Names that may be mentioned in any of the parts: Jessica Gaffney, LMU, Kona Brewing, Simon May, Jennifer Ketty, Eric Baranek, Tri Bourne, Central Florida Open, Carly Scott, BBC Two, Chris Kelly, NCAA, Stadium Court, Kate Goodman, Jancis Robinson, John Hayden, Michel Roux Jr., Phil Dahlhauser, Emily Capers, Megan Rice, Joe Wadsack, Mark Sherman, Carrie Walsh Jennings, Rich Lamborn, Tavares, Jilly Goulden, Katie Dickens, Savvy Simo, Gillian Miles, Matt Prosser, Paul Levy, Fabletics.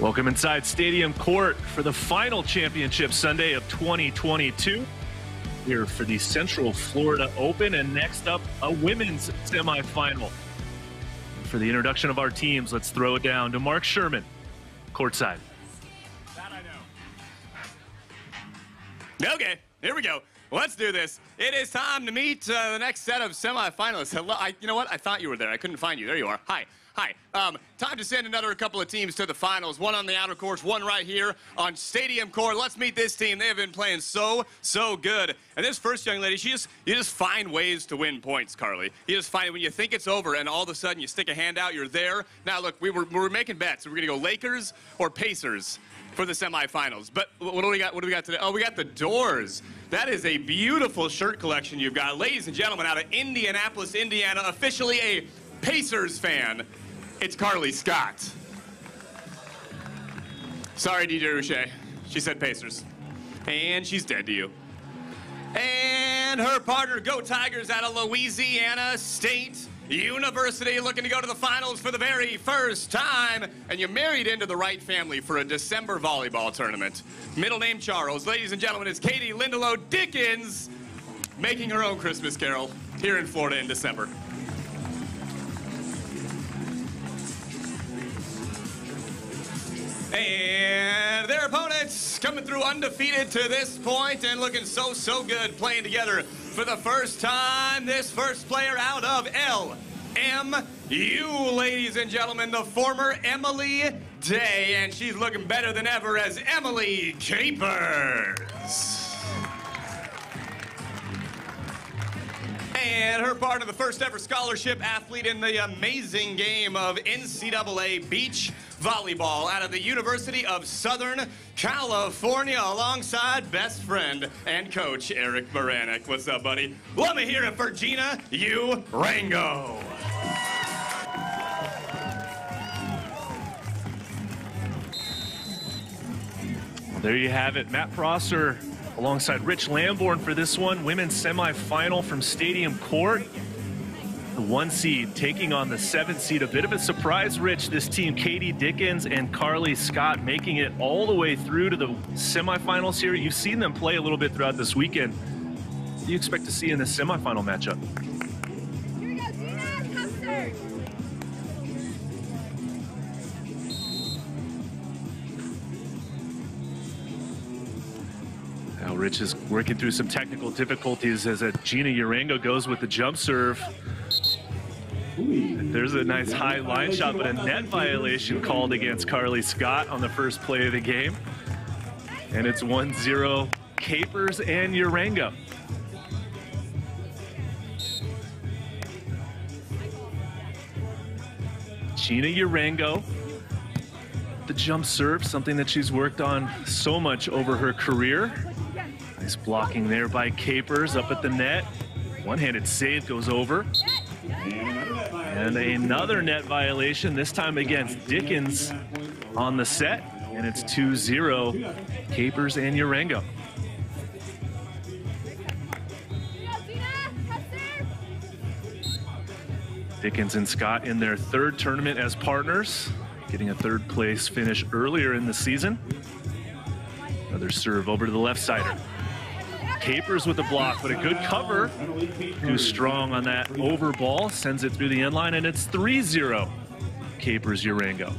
Welcome inside Stadium Court for the final championship Sunday of 2022. Here for the Central Florida Open, and next up, a women's semifinal. For the introduction of our teams, let's throw it down to Mark Sherman, courtside. That I know. Okay, here we go. Let's do this. It is time to meet the next set of semifinalists. Hello, you know what? I thought you were there. I couldn't find you. There you are. Hi. Hi, time to send another couple of teams to the finals. One on the outer courts, one right here on Stadium Court. Let's meet this team. They have been playing so good. And this first young lady, you just find ways to win points, Carly. You just find it when you think it's over, and all of a sudden you stick a hand out, you're there. Now look, we were making bets. We're gonna go Lakers or Pacers for the semifinals. But what do we got? What do we got today? Oh, we got the Doors. That is a beautiful shirt collection you've got, ladies and gentlemen, out of Indianapolis, Indiana. Officially a Pacers fan. It's Carly Scott. Sorry, DJ Rouche. She said Pacers. And she's dead to you. And her partner, Go Tigers, out of Louisiana State University, looking to go to the finals for the very first time. And you married into the right family for a December volleyball tournament. Middle name Charles. Ladies and gentlemen, it's Katie Lindelow Dickens making her own Christmas Carol here in Florida in December. And their opponents coming through undefeated to this point and looking so good playing together for the first time. This first player out of LMU, ladies and gentlemen, the former Emily Day, and she's looking better than ever as Emily Capers. And her part of the first ever scholarship athlete in the amazing game of NCAA beach volleyball out of the University of Southern California alongside best friend and coach Eric Baranek. What's up, buddy? Let me hear it for Gina Urango. Well, there you have it. Matt Prosser alongside Rich Lamborn for this one. Women's semifinal from Stadium Court. The 1 seed taking on the 7 seed. A bit of a surprise, Rich. This team, Katie Dickens and Carly Scott, making it all the way through to the semifinals here. You've seen them play a little bit throughout this weekend. What do you expect to see in this semifinal matchup? Here we go, Gina, concert. Now, Rich is working through some technical difficulties as Gina Urango goes with the jump serve. There's a nice high line shot, but a net violation called against Carly Scott on the first play of the game. And it's 1-0 Capers and Urango. Gina Urango, the jump serve, something that she's worked on so much over her career. Nice blocking there by Capers up at the net. One-handed save goes over. And another net violation, this time against Dickens on the set. And it's 2-0, Capers and Urango. Dickens and Scott in their third tournament as partners, getting a third place finish earlier in the season. Another serve over to the left sider. Capers with a block, but a good cover. Too strong on that over ball, sends it through the end line, and it's 3-0. Capers Urango.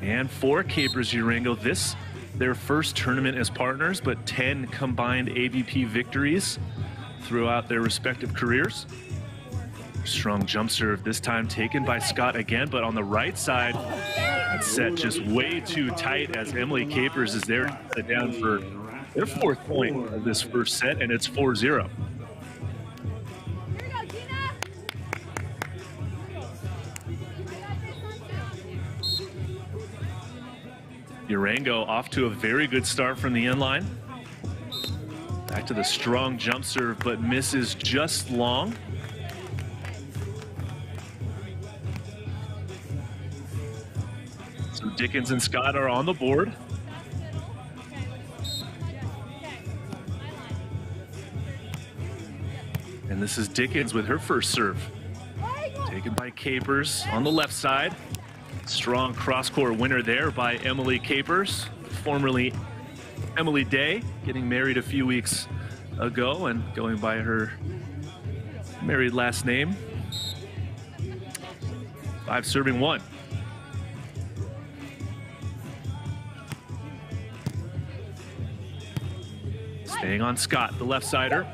And for Capers Urango, this their first tournament as partners, but 10 combined AVP victories throughout their respective careers. Strong jump serve, this time taken by Scott again, but on the right side. That set just way too tight as Emily Capers is there down for their fourth point of this first set, and it's 4-0. Urango off to a very good start from the end line. Back to the strong jump serve, but misses just long. So Dickens and Scott are on the board. And this is Dickens with her first serve. Taken by Capers on the left side. Strong cross-court winner there by Emily Capers, formerly Emily Day, getting married a few weeks ago and going by her married last name. 5-serving-1. Staying on Scott, the left-sider.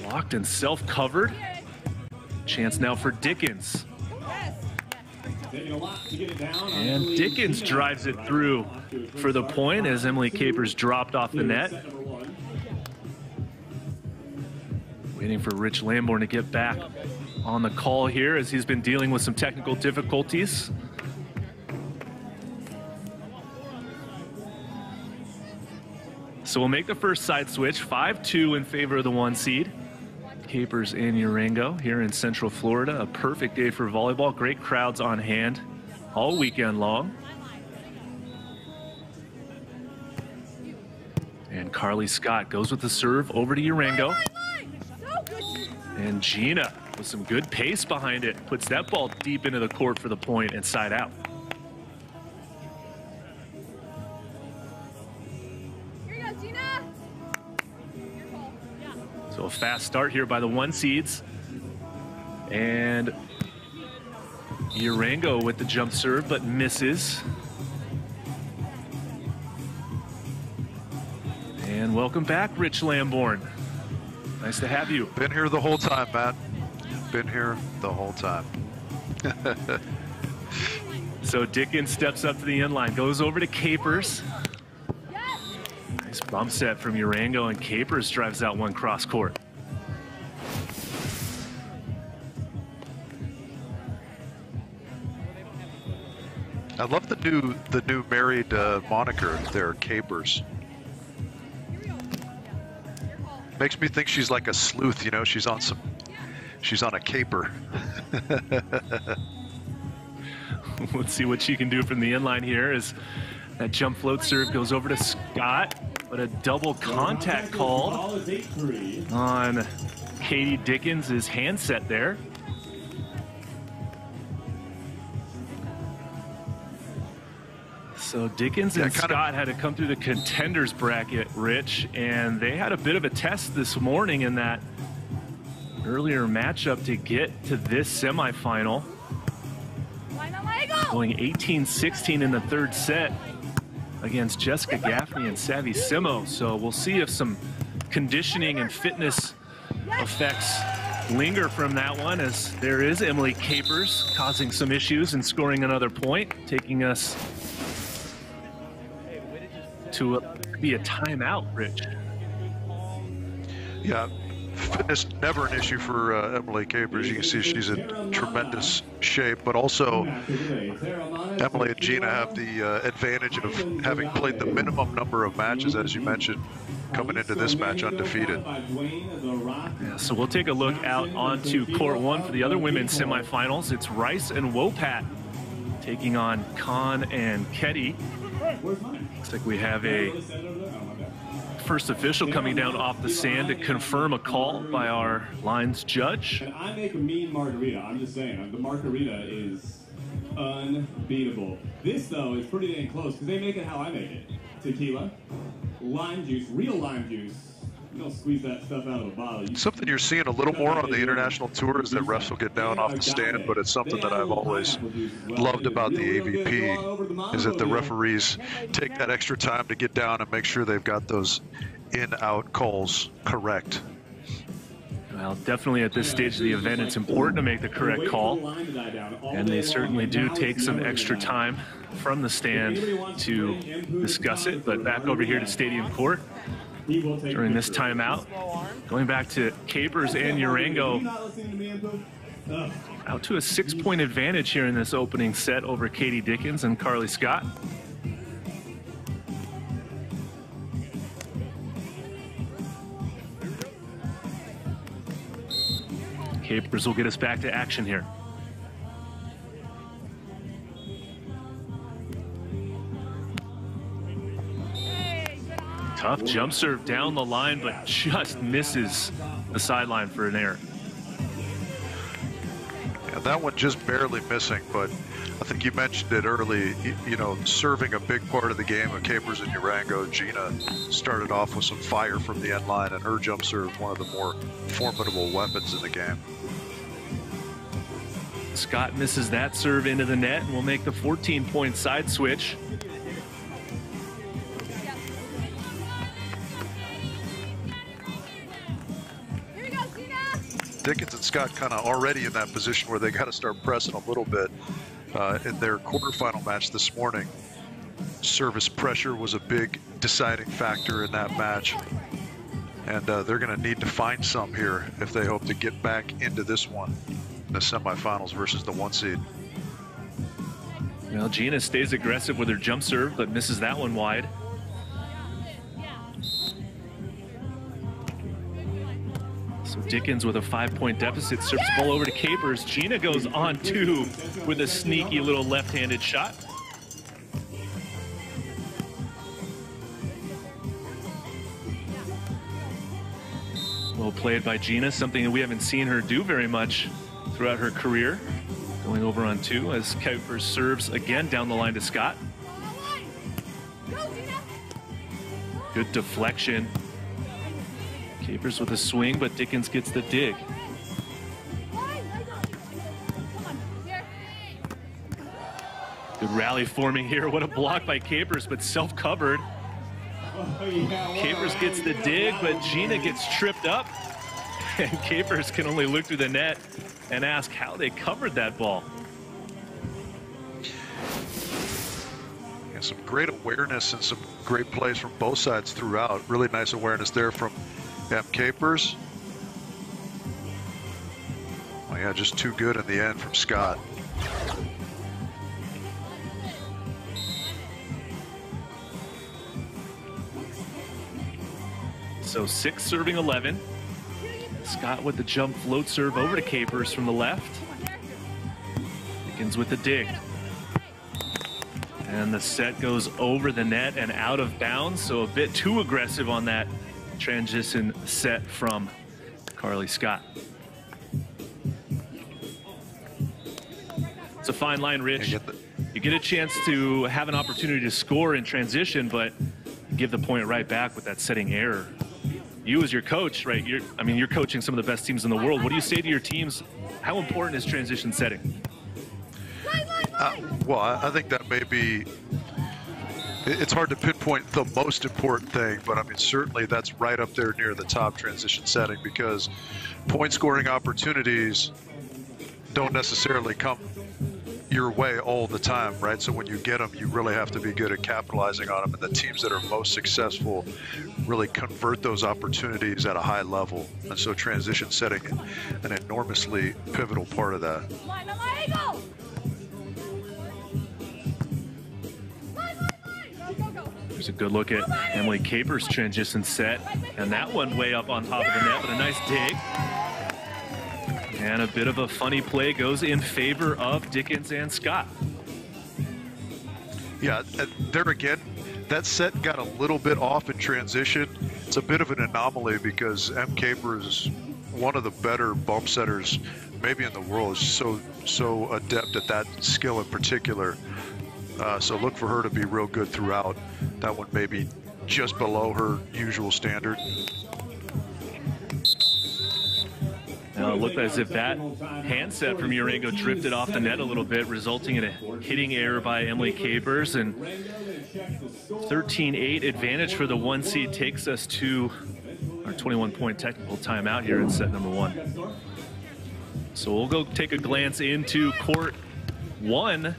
Blocked and self-covered. Chance now for Dickens. And Dickens drives it through for the point as Emily Capers dropped off the net. Waiting for Rich Lamborn to get back on the call here as he's been dealing with some technical difficulties. So we'll make the first side switch, 5-2 in favor of the 1 seed. Capers and Urango here in Central Florida. A perfect day for volleyball. Great crowds on hand all weekend long. And Carly Scott goes with the serve over to Urango. And Gina with some good pace behind it puts that ball deep into the court for the point and side out. So a fast start here by the 1 seeds. And Urango with the jump serve, but misses. And welcome back, Rich Lamborn. Nice to have you. Been here the whole time, Matt. Been here the whole time. So Dickens steps up to the inline, goes over to Capers. Nice bump set from Urango, and Capers drives out one cross court. I love the new married moniker there, Capers. Makes me think she's like a sleuth, you know. She's on a caper. Let's see what she can do from the inline here as that jump float serve goes over to Scott. But a double contact called on Katie Dickens' handset there. So Dickens and Scott had to come through the contenders bracket, Rich, and they had a bit of a test this morning in that earlier matchup to get to this semifinal. Going 18-16 in the third set against Jessica Gaffney and Savvy Simo. So we'll see if some conditioning and fitness effects linger from that one, as there is Emily Capers causing some issues and scoring another point, taking us to be a timeout, Rich. Yeah, fitness never an issue for Emily Capers. You can see she's in tremendous shape, but also Emily and Gina have the advantage of having played the minimum number of matches, as you mentioned, coming into this match undefeated. Yeah, so we'll take a look out onto court one for the other women's semifinals. It's Rice and Wopat taking on Khan and Ketty. Looks like we have a first official coming down off the sand to confirm a call by our lines judge. I make a mean margarita. I'm just saying, the margarita is unbeatable. This, though, is pretty dang close because they make it how I make it. Tequila, lime juice, real lime juice. You don't squeeze that stuff out of a bottle. Something you're seeing a little more on the international tour is that refs will get down off the stand, but it's something that I've always loved about the AVP is that the referees take that extra time to get down and make sure they've got those in-out calls correct. Well, definitely at this stage of the event, it's important to make the correct call, and they certainly do take some extra time from the stand to discuss it. But back over here to Stadium Court. During this timeout, going back to Capers and Urango, out to a 6-point advantage here in this opening set over Katie Dickens and Carly Scott. Capers will get us back to action here. Tough jump serve down the line, but just misses the sideline for an error. and that one just barely missing. But I think you mentioned it early, you know, serving a big part of the game of Capers and Urango. Gina started off with some fire from the end line, and her jump serve, one of the more formidable weapons in the game. Skjodt misses that serve into the net and will make the 14-point side switch. Dickens and Skjodt kind of already in that position where they got to start pressing a little bit. In their quarterfinal match this morning, service pressure was a big deciding factor in that match. And they're going to need to find some here if they hope to get back into this one, in the semifinals versus the one seed. Well, Gina stays aggressive with her jump serve, but misses that one wide. So Dickens with a 5-point deficit, serves the ball over to Capers. Gina goes on two with a sneaky little left-handed shot. Well played by Gina, something that we haven't seen her do very much throughout her career. Going over on two as Capers serves again down the line to Skjodt. Good deflection. Capers with a swing, but Dickens gets the dig. Good rally forming here. What a block by Capers, but self-covered. Capers gets the dig, but Gina gets tripped up. And Capers can only look through the net and ask how they covered that ball. Yeah, some great awareness and some great plays from both sides throughout. Really nice awareness there from Capers. Oh yeah, just too good in the end from Skjodt. So 6 serving 11. Skjodt with the jump float serve over to Capers from the left. Dickens with the dig. And the set goes over the net and out of bounds, so a bit too aggressive on that transition set from Carly Skjodt. It's a fine line, Rich. You get a chance to have an opportunity to score in transition, but give the point right back with that setting error. You as your coach, right, you're coaching some of the best teams in the world. What do you say to your teams? How important is transition setting? Well, I think that may be, it's hard to pinpoint the most important thing, but I mean, certainly that's right up there near the top, transition setting, because point scoring opportunities don't necessarily come your way all the time, right? So when you get them, you really have to be good at capitalizing on them, and the teams that are most successful really convert those opportunities at a high level. And so transition setting, an enormously pivotal part of that. There's a good look at Emily Capers' transition set, and that one way up on top of the net, but a nice dig. And a bit of a funny play goes in favor of Dickens and Skjodt. Yeah, there again, that set got a little bit off in transition. It's a bit of an anomaly because M. Capers, one of the better bump setters maybe in the world, is so adept at that skill in particular. So look for her to be real good throughout. That one maybe just below her usual standard. Now it looked as if that handset from Urango drifted off the net a little bit, resulting in a hitting error by Emily Capers. And 13-8 advantage for the one seed takes us to our 21-point technical timeout here in set number 1. So we'll go take a glance into court 1.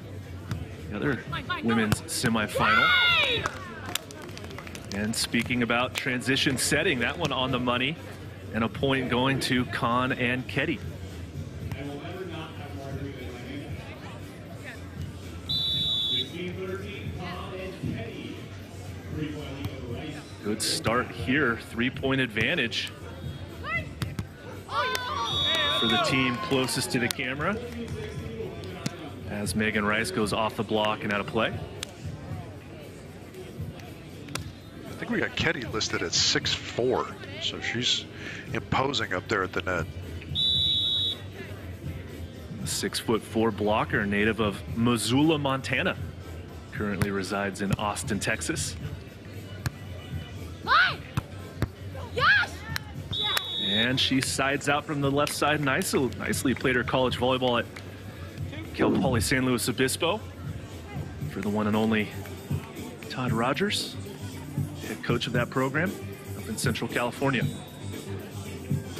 Other women's semifinal. And speaking about transition setting, that one on the money, and a point going to Khan and Ketty. Good start here, 3-point advantage for the team closest to the camera, as Megan Rice goes off the block and out of play. I think we got Ketty listed at 6'4", so she's imposing up there at the net. A 6'4" blocker, native of Missoula, Montana. Currently resides in Austin, Texas. Yes! And she sides out from the left side nicely. Played her college volleyball at Cal Poly San Luis Obispo for the one and only Todd Rogers, head coach of that program up in Central California.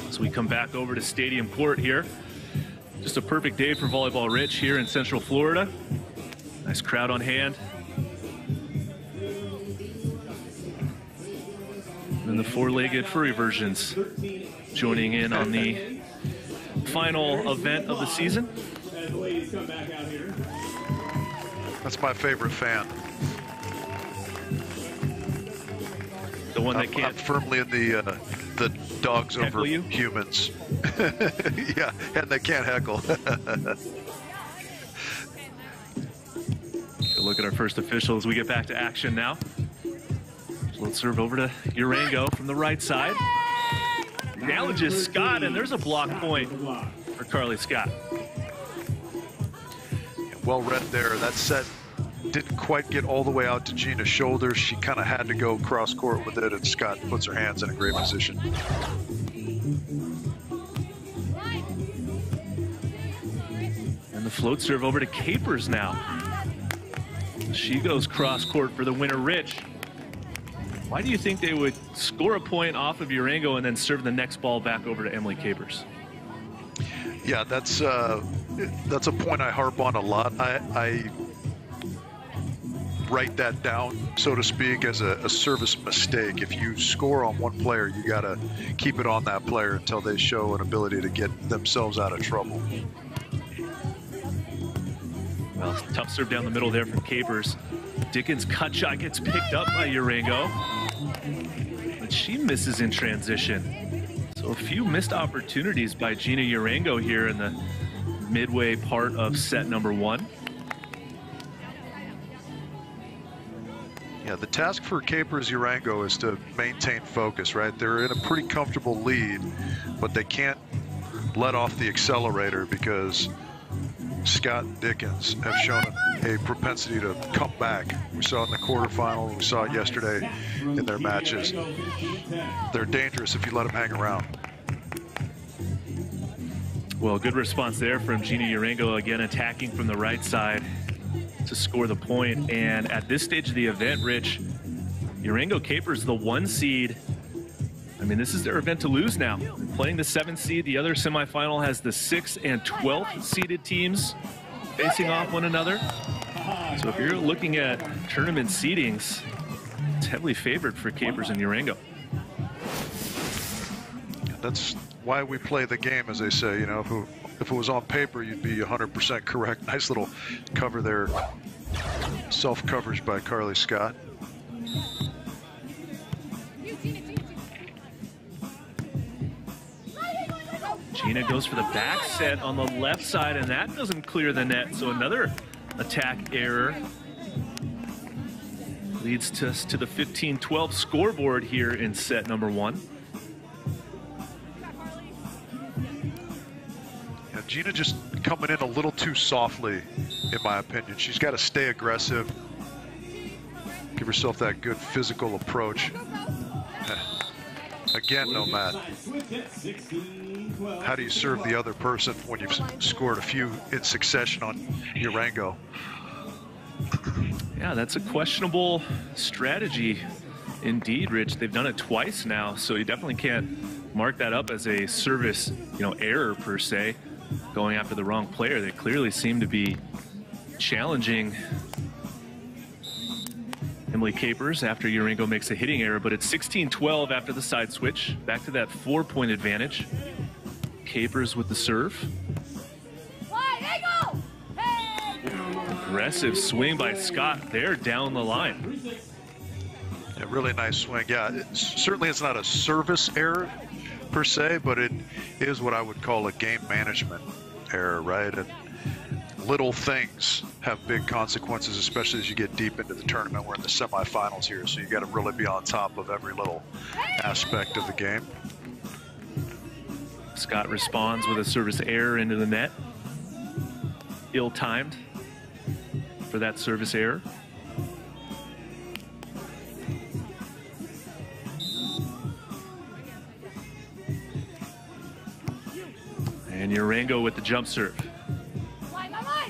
So we come back over to Stadium Court here. Just a perfect day for volleyball, Rich, here in Central Florida. Nice crowd on hand. And the four-legged furry versions joining in on the final event of the season. That's my favorite fan. The one that can't. I'm firmly in the dogs over humans. Yeah, and they can't heckle. Look at our first official as we get back to action now. Let's serve over to Urango from the right side. Challenges Scott, and there's a block point for Carly Scott. Well read there. That set didn't quite get all the way out to Gina's shoulder. She kind of had to go cross court with it, and Scott puts her hands in a great position. And the float serve over to Capers now. She goes cross court for the winner, Rich. Why do you think they would score a point off of Urango and then serve the next ball back over to Emily Capers? Yeah, that's a point I harp on a lot. I write that down, so to speak, as a service mistake. If you score on one player, you gotta keep it on that player until they show an ability to get themselves out of trouble. Well, tough serve down the middle there from Capers. Dickens' cut shot gets picked up by Urango, but she misses in transition. So a few missed opportunities by Gina Urango here in the midway part of set number one. Yeah, the task for Capers Urango is to maintain focus, right? They're in a pretty comfortable lead, but they can't let off the accelerator because Scott and Dickens have shown a propensity to come back. We saw it in the quarterfinal, we saw it yesterday in their matches. They're dangerous if you let them hang around. Well, good response there from Gina Urango, again attacking from the right side to score the point. And at this stage of the event, Rich, Urango Capers the 1 seed. I mean, this is their event to lose now. Playing the 7th seed, the other semifinal has the 6th and 12th seeded teams facing off one another. So if you're looking at tournament seedings, it's heavily favored for Capers and Urango. That's why we play the game, as they say. You know, if it was on paper, you'd be 100% correct. Nice little cover there, self-coverage by Carly Scott. Gina goes for the back set on the left side, and that doesn't clear the net. So another attack error leads us to the 15-12 scoreboard here in set number one. Yeah, Gina just coming in a little too softly, in my opinion. She's got to stay aggressive, give herself that good physical approach. Again, no matter. How do you serve the other person when you've scored a few in succession on Urango? Yeah, that's a questionable strategy indeed, Rich. They've done it twice now, so you definitely can't mark that up as a service, you know, error per se, going after the wrong player. They clearly seem to be challenging Emily Capers after Urango makes a hitting error, but it's 16-12 after the side switch. Back to that 4-point advantage. Capers with the serve. Aggressive swing by Scott there down the line. A really nice swing. Yeah, certainly it's not a service error per se, but it is what I would call a game management error, right? And little things have big consequences, especially as you get deep into the tournament. We're in the semifinals here, so you got to really be on top of every little aspect of the game. Scott responds with a service error into the net. ill-timed for that service error. And Urango with the jump serve.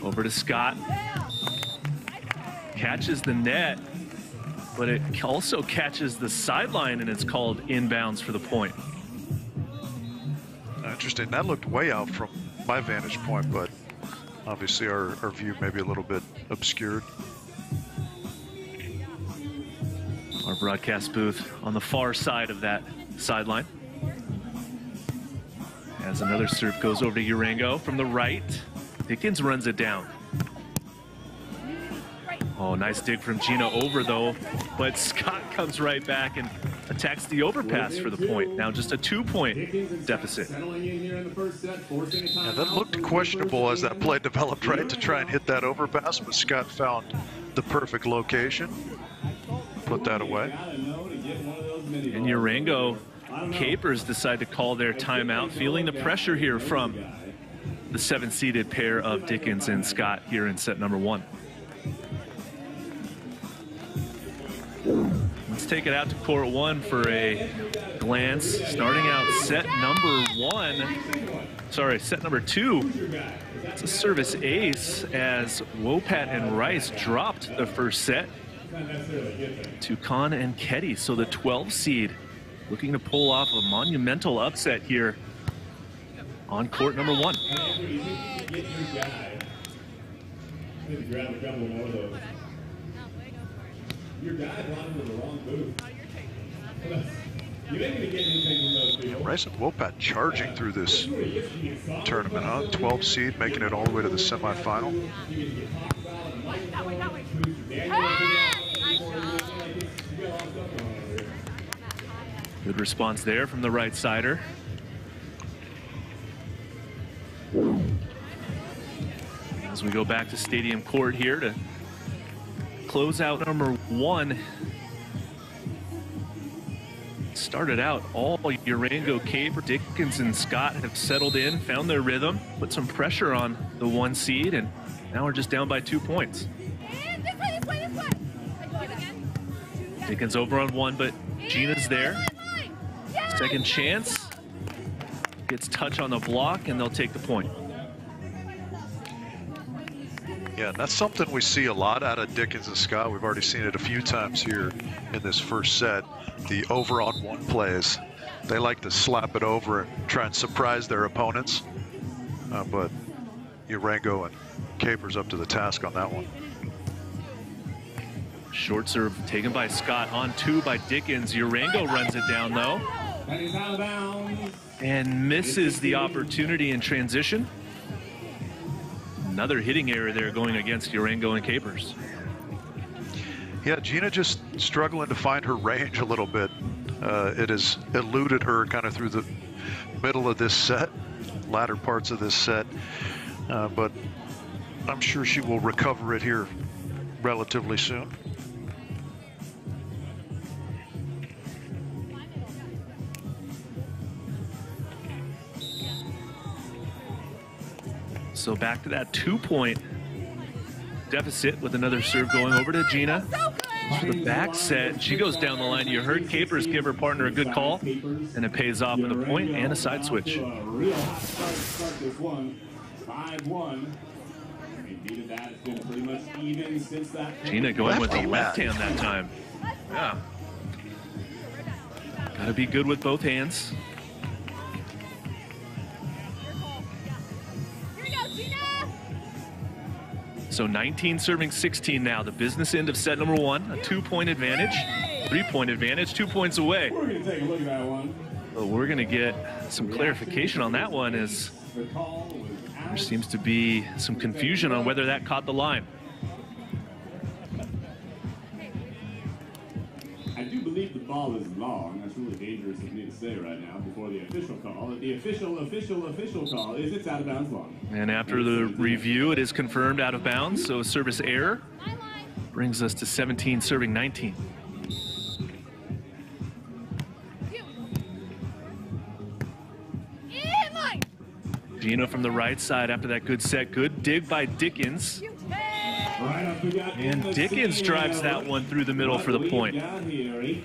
Over to Scott. Catches the net, but it also catches the sideline, and it's called inbounds for the point. Interesting. That looked way out from my vantage point, but obviously our view may be a little bit obscured. Our broadcast booth on the far side of that sideline. As another serve goes over to Urango from the right. Dickens runs it down. Oh, nice dig from Gina over, though. But Scott comes right back and attacks the overpass for the point. Now just a 2-point deficit. Yeah, that looked questionable as that play developed, right, to try and hit that overpass, but Scott found the perfect location. Put that away. And Urango Capers decide to call their timeout, feeling the pressure here from the 7-seeded pair of Dickens and Scott here in set number 1. Let's take it out to court 1 for a glance, starting out set number 1. Sorry, set number 2. It's a service ace as Wopat and Rice dropped the first set to Khan and Ketty. So the 12-seed looking to pull off a monumental upset here on court number 1. Yeah, Rice and Wopat charging through this tournament, huh? 12 seed, making it all the way to the semifinal. Good response there from the right sider. As we go back to Stadium Court here to close out number 1. Started out all Urango, Caper, Dickens, and Scott have settled in, found their rhythm, put some pressure on the 1 seed, and now we're just down by 2 points. Dickens over on 1, but Gina's there. Second chance. Gets touch on the block, and they'll take the point. Yeah, that's something we see a lot out of Dickens and Scott. We've already seen it a few times here in this first set. The over on 1 plays. They like to slap it over and try and surprise their opponents. But Urango and Capers up to the task on that one. Short serve taken by Scott, on 2 by Dickens. Urango runs it down, though. And misses the opportunity in transition. Another hitting error there going against Urango and Capers. Yeah, Gina just struggling to find her range a little bit. It has eluded her kind of through the middle of this set, latter parts of this set. But I'm sure she will recover it here relatively soon. So back to that 2-point deficit with another serve going over to Gina. For the back set, she goes down the line. You heard Capers give her partner a good call, and it pays off with a point and a side switch. Gina going with the left hand that time. Yeah. Got to be good with both hands. So 19 serving 16 now, the business end of set number 1, a 2-point advantage, 3-point advantage, 2 points away. We're going to take a look at that one. But we're going to get some clarification on that one, as there seems to be some confusion on whether that caught the line. I do believe the ball is long. That's really dangerous of me to say right now before the official call. The official call is it's out of bounds long. And after the review, it is confirmed out of bounds. So service error brings us to 17 serving 19. Pino from the right side after that good set. Good dig by Dickens. And Dickens drives that one through the middle for the point. And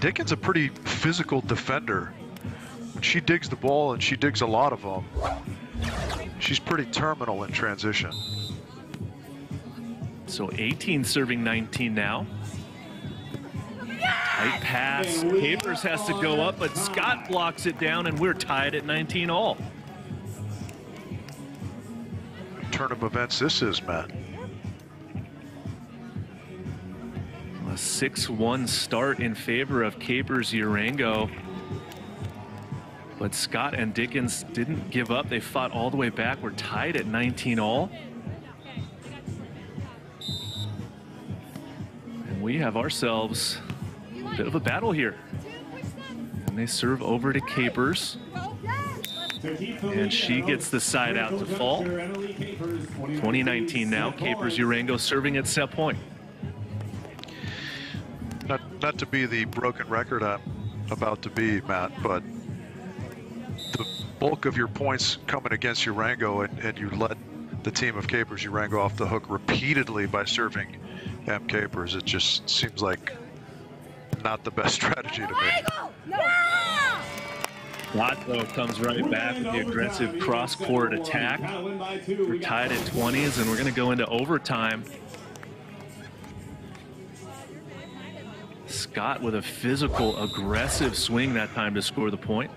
Dickens a pretty physical defender. When she digs the ball, and she digs a lot of them, she's pretty terminal in transition. So 18 serving 19 now. Tight pass. Capers has to go up, but Skjodt blocks it down, and we're tied at 19 all. Turn of events this is, Matt. A 6-1 start in favor of Capers Urango. But Skjodt and Dickens didn't give up. They fought all the way back. We're tied at 19 all. And we have ourselves a bit of a battle here. And they serve over to Capers. And she gets the side out to fall. 2019 now, Capers Urango serving at set point. Not to be the broken record I'm about to be, Matt, but the bulk of your points coming against Urango, and you let the team of Capers Urango off the hook repeatedly by serving M. Capers. It just seems like not the best strategy to me. Lotto comes right back with the aggressive cross-court attack. We're tied at 20s, and we're going to go into overtime. Skjodt with a physical, aggressive swing that time to score the point.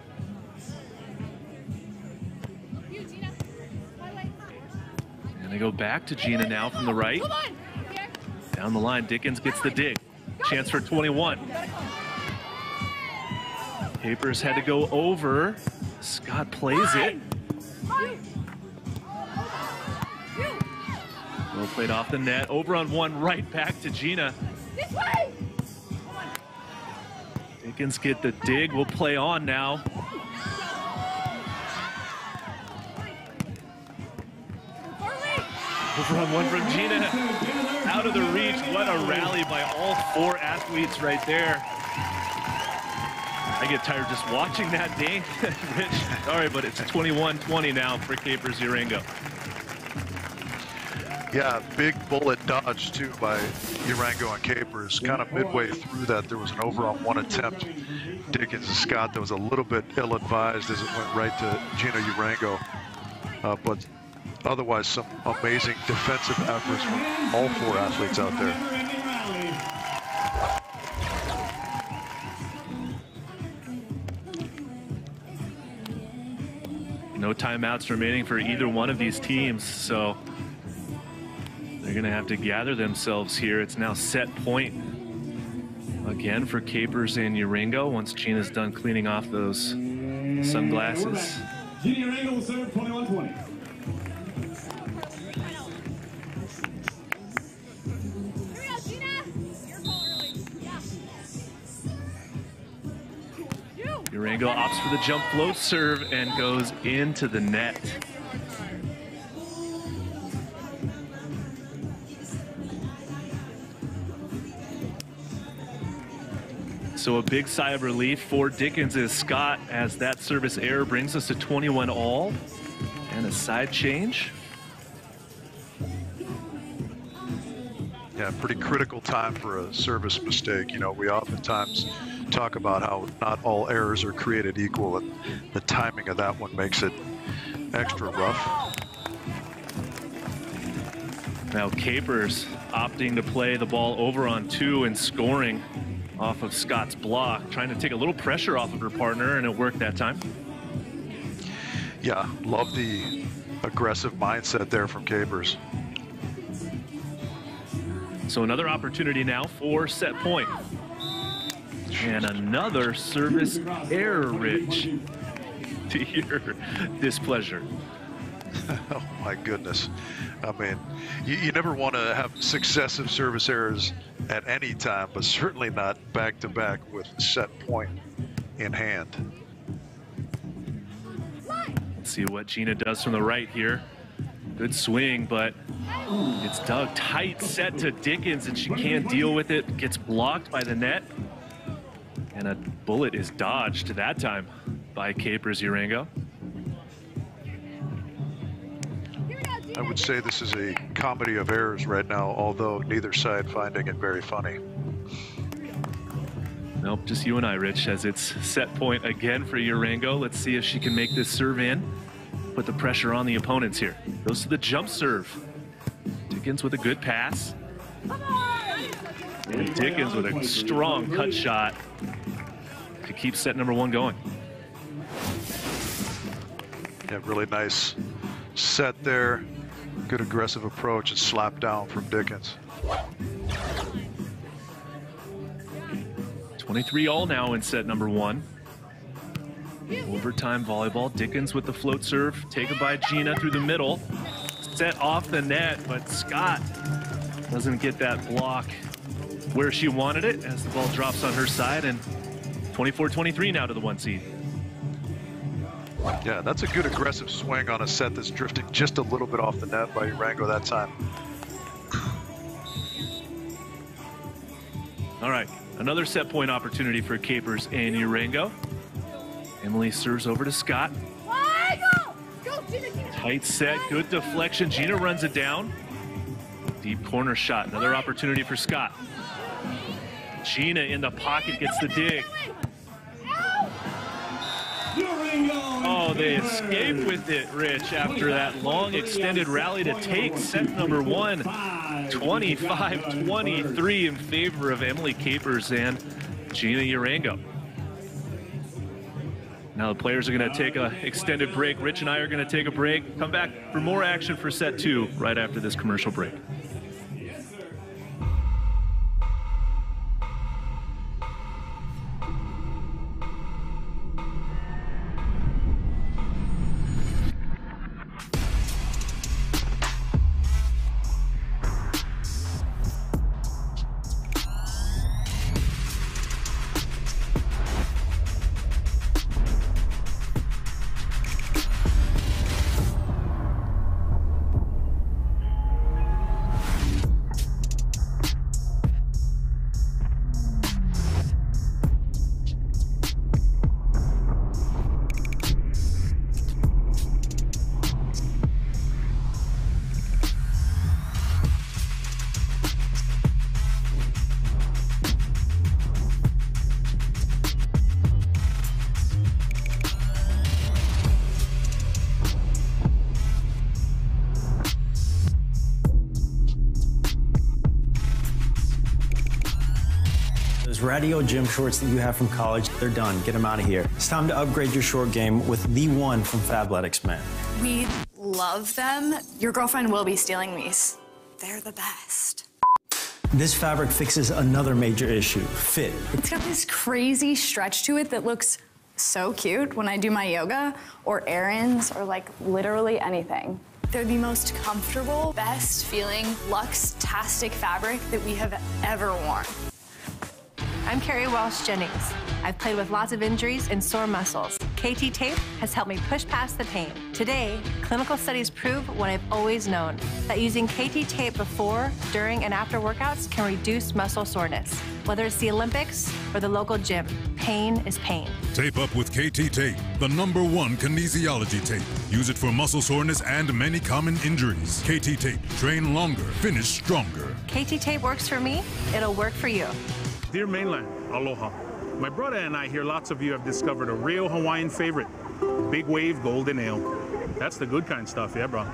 And they go back to Gina now from the right. Down the line, Dickens gets the dig. Chance for 21. Capers had to go over. Skjodt plays it. Well played off the net. Over on one, right back to Gina. Dickens get the dig. We'll play on now. Over on one from Gina. Out of the reach. What a rally by all four athletes right there. I get tired just watching that, Dane. Rich, sorry, but it's 21-20 now for Capers Urango. Yeah, big bullet dodge, too, by Urango and Capers. Kind of midway through that, there was an over-on-one attempt. Dickens and Skjodt that was a little bit ill-advised as it went right to Gina Urango. But otherwise, some amazing defensive efforts from all four athletes out there. No timeouts remaining for either one of these teams, so they're going to have to gather themselves here. It's now set point again for Capers and Urango once Gina's done cleaning off those sunglasses. Gina Urango will serve 21-20. Urango opts for the jump float serve and goes into the net. So a big sigh of relief for Dickens is Skjodt as that service error brings us to 21 all and a side change. Yeah, pretty critical time for a service mistake. You know, we oftentimes talk about how not all errors are created equal, and the timing of that one makes it extra rough. Now Capers opting to play the ball over on two and scoring off of Scott's block, trying to take a little pressure off of her partner, and it worked that time. Yeah, love the aggressive mindset there from Capers. So another opportunity now for set point. And another service error, Rich, to your displeasure. Oh, my goodness. I mean, you never want to have successive service errors at any time, but certainly not back-to-back with set point in hand. Let's see what Gina does from the right here. Good swing, but it's dug tight, set to Dickens, and she can't deal with it. Gets blocked by the net. And a bullet is dodged that time by Capers Urango. I would say this is a comedy of errors right now, although neither side finding it very funny. Nope, just you and I, Rich, as it's set point again for Urango. Let's see if she can make this serve in, put the pressure on the opponents here. Goes to the jump serve. Dickens with a good pass. And Dickens with a strong cut shot to keep set number one going. Yeah, really nice set there. Good aggressive approach and slap down from Dickens. 23 all now in set number one. Overtime volleyball. Dickens with the float serve, taken by Gina through the middle. Set off the net, but Scott doesn't get that block where she wanted it as the ball drops on her side, and 24-23 now to the one seed. Yeah, that's a good aggressive swing on a set that's drifting just a little bit off the net by Urango that time. All right, another set point opportunity for Capers and Urango. Emily serves over to Scott. Tight set, good deflection. Gina runs it down. Deep corner shot, another opportunity for Scott. Gina in the pocket gets the dig. Oh, they escape with it, Rich, after that long extended rally to take set number one. 25-23 in favor of Emily Capers and Gina Urango. Now the players are going to take an extended break. Rich and I are going to take a break. Come back for more action for set two right after this commercial break. Radio gym shorts that you have from college, they're done. Get them out of here. It's time to upgrade your short game with the one from Fabletics, man. We love them. Your girlfriend will be stealing these. They're the best. This fabric fixes another major issue, fit. It's got this crazy stretch to it that looks so cute when I do my yoga or errands or like literally anything. They're the most comfortable, best feeling, luxe-tastic fabric that we have ever worn. I'm Carrie Walsh Jennings. I've played with lots of injuries and sore muscles. KT Tape has helped me push past the pain. Today, clinical studies prove what I've always known, that using KT Tape before, during, and after workouts can reduce muscle soreness. Whether it's the Olympics or the local gym, pain is pain. Tape up with KT Tape, the #1 kinesiology tape. Use it for muscle soreness and many common injuries. KT Tape, train longer, finish stronger. KT Tape works for me, it'll work for you. Dear Mainland, aloha. My brother and I hear lots of you have discovered a real Hawaiian favorite, Big Wave Golden Ale. That's the good kind stuff, yeah, bro?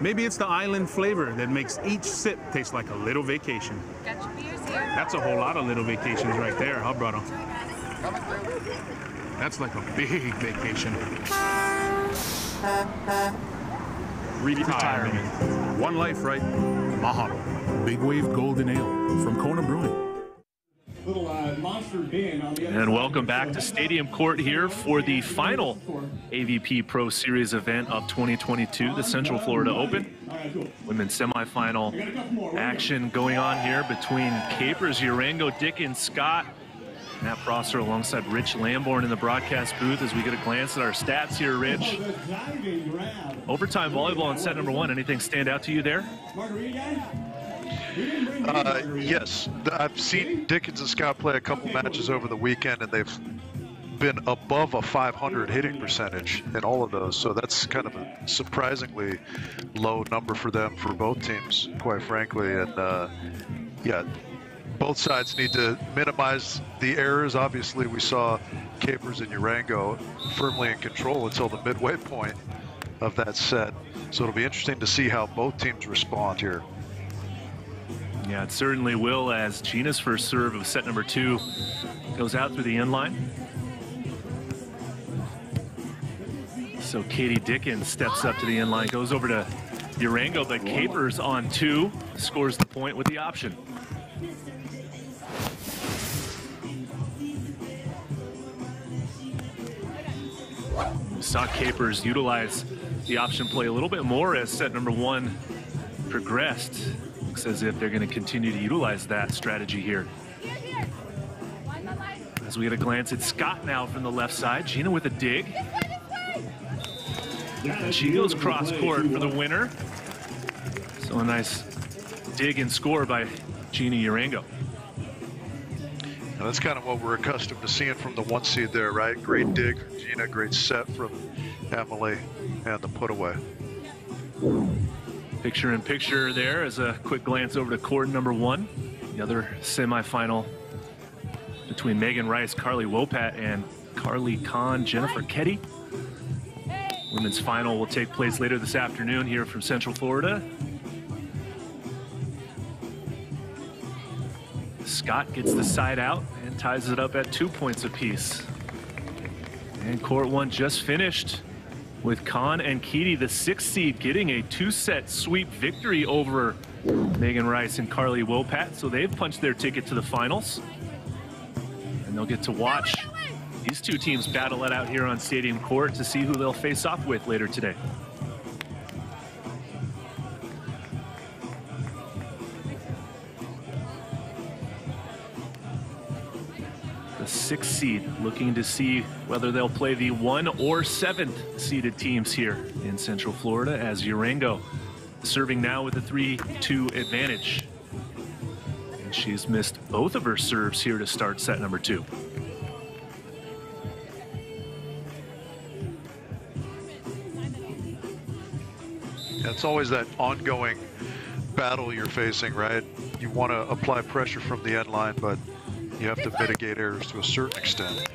Maybe it's the island flavor that makes each sip taste like a little vacation. Got your beers here. That's a whole lot of little vacations right there, huh, brother? That's like a big vacation. Retirement. One life, right? Mahalo. Big Wave Golden Ale from Kona Brewing. And welcome back to Stadium Court here for the final AVP Pro Series event of 2022, the Central Florida Open. Women's semifinal action going on here between Capers, Urango, Dickens, Scott. Matt Prosser alongside Rich Lamborn in the broadcast booth as we get a glance at our stats here, Rich. Overtime volleyball in set number one. Anything stand out to you there? Yes, I've seen Dickens and Skjodt play a couple matches over the weekend, and they've been above a 500 hitting percentage in all of those, so that's kind of a surprisingly low number for them, for both teams, quite frankly. And yeah, both sides need to minimize the errors. Obviously, we saw Capers and Urango firmly in control until the midway point of that set, so it'll be interesting to see how both teams respond here. Yeah, it certainly will, as Gina's first serve of set number 2 goes out through the end line. So Katie Dickens steps up to the end line, goes over to Urango, but Capers on 2, scores the point with the option. We saw Capers utilize the option play a little bit more as set number 1 progressed. Looks as if they're going to continue to utilize that strategy here. As we get a glance at Skjodt now from the left side, Gina with a dig. She goes cross court for the winner. So a nice dig and score by Gina Urango. Now that's kind of what we're accustomed to seeing from the 1 seed there, right? Great dig from Gina, great set from Emily, and the put away. Picture in picture there as a quick glance over to court number 1. The other semifinal between Megan Rice, Carly Wopat, and Carly Khan, Jennifer Ketty. Women's final will take place later this afternoon here from Central Florida. Skjodt gets the side out and ties it up at 2 points apiece. And court 1 just finished with Khan and Keaty, the 6th seed, getting a 2-set sweep victory over Megan Rice and Carly Wopat. So they've punched their ticket to the finals. And they'll get to watch these two teams battle it out here on Stadium Court to see who they'll face off with later today. The 6th seed looking to see whether they'll play the 1 or 7th seeded teams here in Central Florida, as Urango serving now with a 3-2 advantage. And she's missed both of her serves here to start set number 2. It's always that ongoing battle you're facing, right? You want to apply pressure from the end line, but you have to mitigate errors to a certain extent.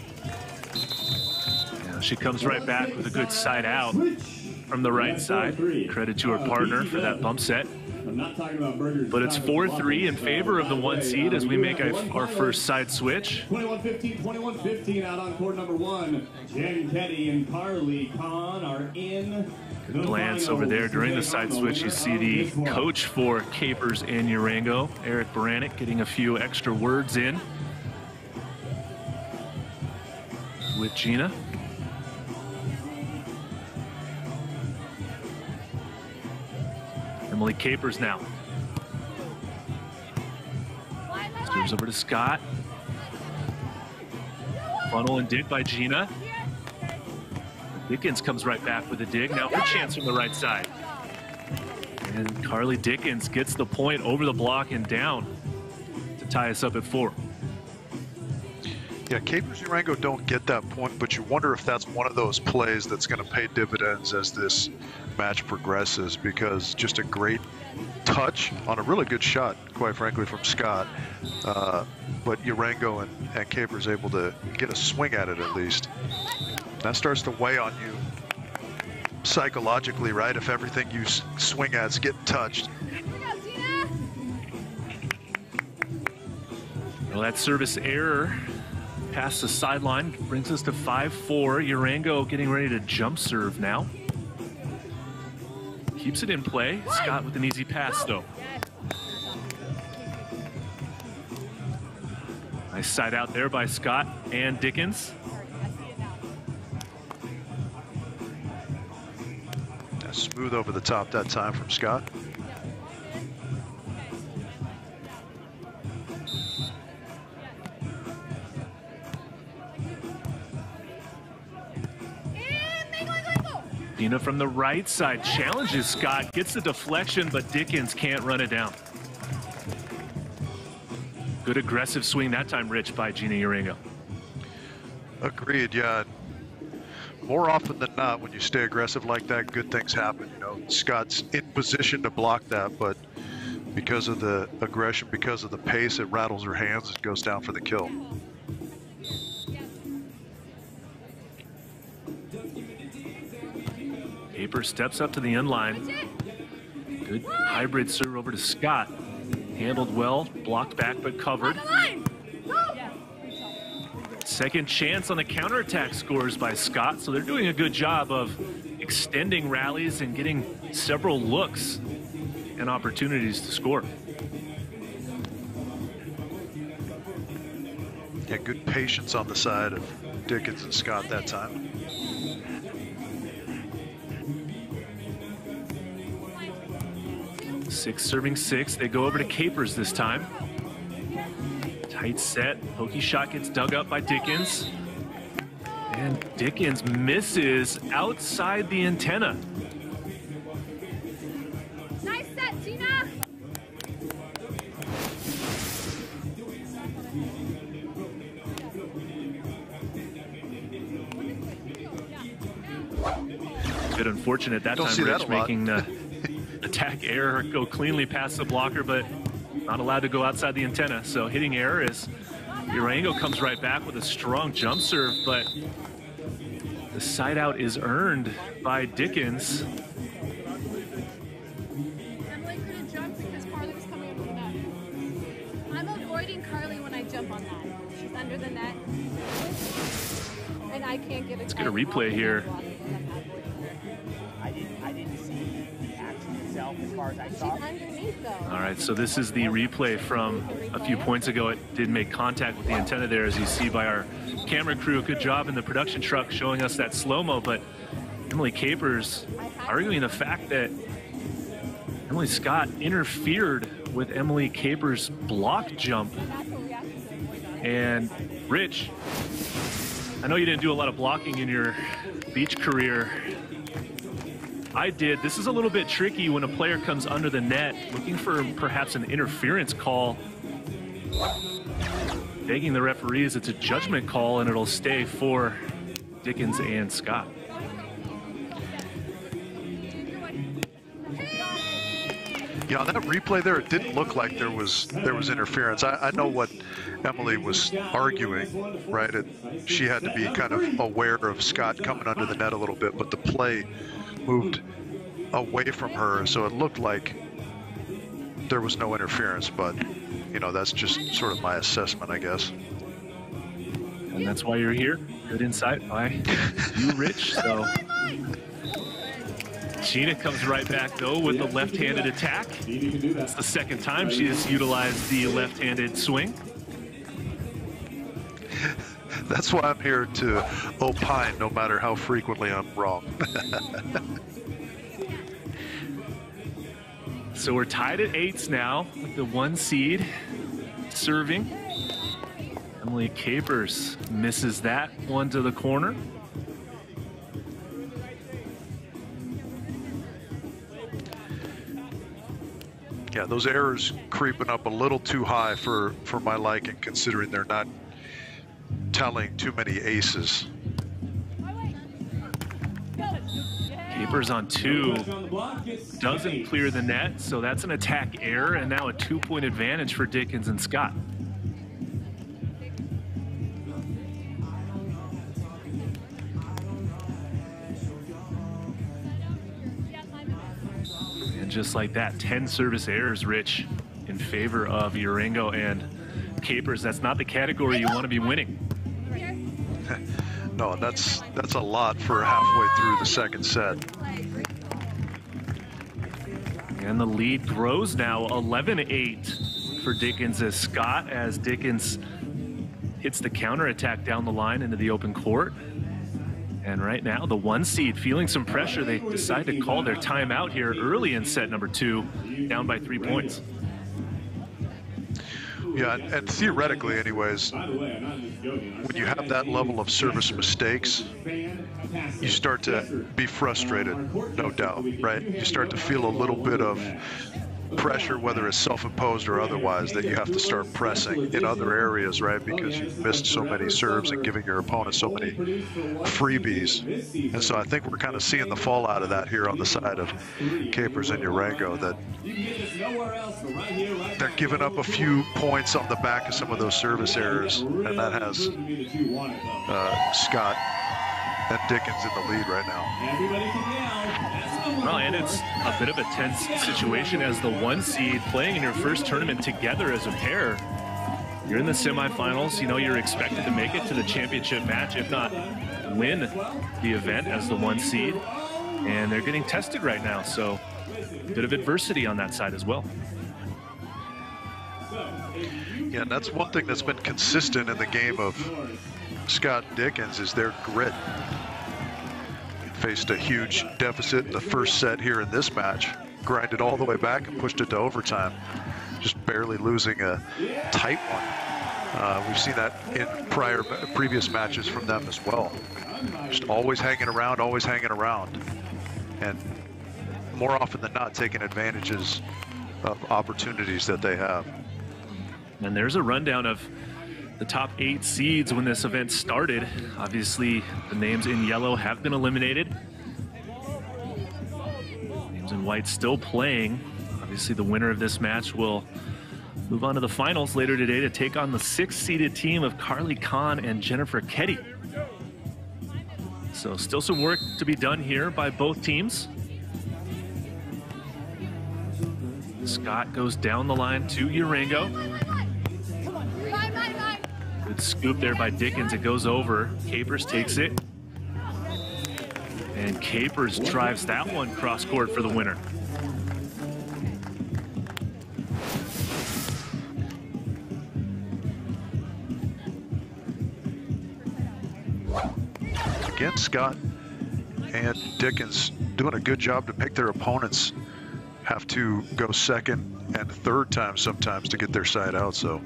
Yeah, she comes right back with a good side out from the right side. Credit to her partner for that bump set. But it's 4-3 in favor of the 1 seed as we make our first side switch. 21-15, 21-15 out on court number 1. Jen Ketty and Carly Khan are in. Good glance over there during the side switch. You see the coach for Capers and Urango, Eric Baranek, getting a few extra words in with Gina. Emily Capers now. Steers over to Skjodt. Funnel and dig by Gina. Dickens comes right back with a dig. Now her chance from the right side. And Carly Dickens gets the point over the block and down to tie us up at 4. Yeah, Capers and Urango don't get that point, but you wonder if that's one of those plays that's going to pay dividends as this match progresses, because just a great touch on a really good shot, quite frankly, from Skjodt. But Urango and Capers able to get a swing at it at least. That starts to weigh on you psychologically, right? If everything you swing at's getting touched. Well, that service error past the sideline brings us to 5-4. Urango getting ready to jump serve now. Keeps it in play. Skjodt with an easy pass, though. Nice side out there by Skjodt and Dickens. Smooth over the top that time from Skjodt. Gina from the right side challenges Skjodt, gets the deflection, but Dickens can't run it down. Good aggressive swing that time, Rich, by Gina Urango. Agreed, yeah. More often than not, when you stay aggressive like that, good things happen. You know, Scott's in position to block that, but because of the aggression, because of the pace, it rattles her hands and goes down for the kill. Capers steps up to the end line. Good hybrid serve over to Skjodt. Handled well, blocked back, but covered. Second chance on the counterattack scores by Skjodt, so they're doing a good job of extending rallies and getting several looks and opportunities to score. Yeah, good patience on the side of Dickens and Skjodt that time. Six serving six, they go over to Capers this time. Tight set, pokey shot gets dug up by Dickens. And Dickens misses outside the antenna. Nice set, Gina. Bit unfortunate that time, Rich, making attack error, go cleanly past the blocker, but not allowed to go outside the antenna. So hitting error is Urango comes right back with a strong jump serve, but the side out is earned by Dickens. Emily couldn't jump because Carly was coming over the net. I'm avoiding Carly when I jump on that. She's under the net, and I can't get it. Let's get a replay here. All right, so this is the replay from a few points ago. It did make contact with the antenna there, as you see by our camera crew. Good job in the production truck showing us that slow-mo, but Emily Capers arguing the fact that Emily Skjodt interfered with Emily Capers' block jump. And Rich, I know you didn't do a lot of blocking in your beach career. I did. This is a little bit tricky when a player comes under the net, looking for perhaps an interference call. Begging the referees, it's a judgment call, and it'll stay for Dickens and Skjodt. Yeah, on that replay there, it didn't look like there was interference. I know what Emily was arguing, right? She had to be kind of aware of Skjodt coming under the net a little bit, but the play moved away from her, so it looked like there was no interference, but you know, that's just sort of my assessment, I guess. And that's why you're here. Good insight by you, Rich. So Gina comes right back though with the left-handed attack. That's the second time she has utilized the left-handed swing. That's why I'm here to opine, no matter how frequently I'm wrong. So we're tied at eights now with the one seed serving. Emily Capers misses that one to the corner. Yeah, those errors creeping up a little too high for my liking, considering they're not telling too many aces. Capers on two, doesn't clear the net, so that's an attack error, and now a two-point advantage for Dickens and Skjodt. And just like that, 10 service errors, Rich, in favor of Urango and Capers. That's not the category you want to be winning. No, that's a lot for halfway through the second set. And the lead grows now 11-8 for Dickens as Skjodt, as Dickens hits the counterattack down the line into the open court. And right now, the one seed feeling some pressure. They decide to call their timeout here early in set number two, down by 3 points. Yeah, and theoretically anyways, when you have that level of service mistakes, you start to be frustrated, no doubt, right? You start to feel a little bit of pressure, whether it's self-imposed or otherwise, that you have to start pressing in other areas, right? Because you've missed so many serves and giving your opponent so many freebies. And so I think we're kind of seeing the fallout of that here on the side of Capers and Urango, that they're giving up a few points on the back of some of those service errors, and that has Scott and Dickens in the lead right now. Well, and it's a bit of a tense situation as the one seed playing in your first tournament together as a pair. You're in the semifinals, you know you're expected to make it to the championship match, if not win the event as the one seed. And they're getting tested right now, so a bit of adversity on that side as well. Yeah, and that's one thing that's been consistent in the game of Scott and Dickens is their grit. Faced a huge deficit in the first set here in this match, grinded all the way back and pushed it to overtime, just barely losing a tight one. We've seen that in previous matches from them as well. Just always hanging around, and more often than not taking advantages of opportunities that they have. And there's a rundown of the top 8 seeds when this event started. Obviously, the names in yellow have been eliminated. Names in white still playing. Obviously, the winner of this match will move on to the finals later today to take on the 6th-seeded team of Carly Khan and Jennifer Ketty. So still some work to be done here by both teams. Scott goes down the line to Urango. Good scoop there by Dickens. It goes over. Capers takes it. And Capers drives that one cross court for the winner. Again, Scott and Dickens doing a good job to pick their opponents. Have to go second and third time sometimes to get their side out, so.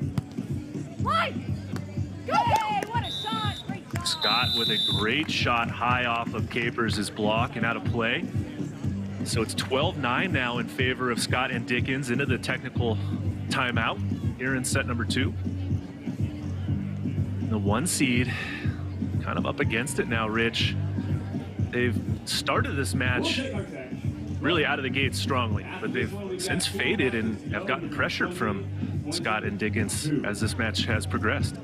Scott with a great shot high off of Capers' block and out of play. So it's 12-9 now in favor of Scott and Dickens into the technical timeout here in set number 2. The one seed kind of up against it now, Rich. They've started this match really out of the gate strongly, but they've since faded and have gotten pressured from Scott and Dickens as this match has progressed.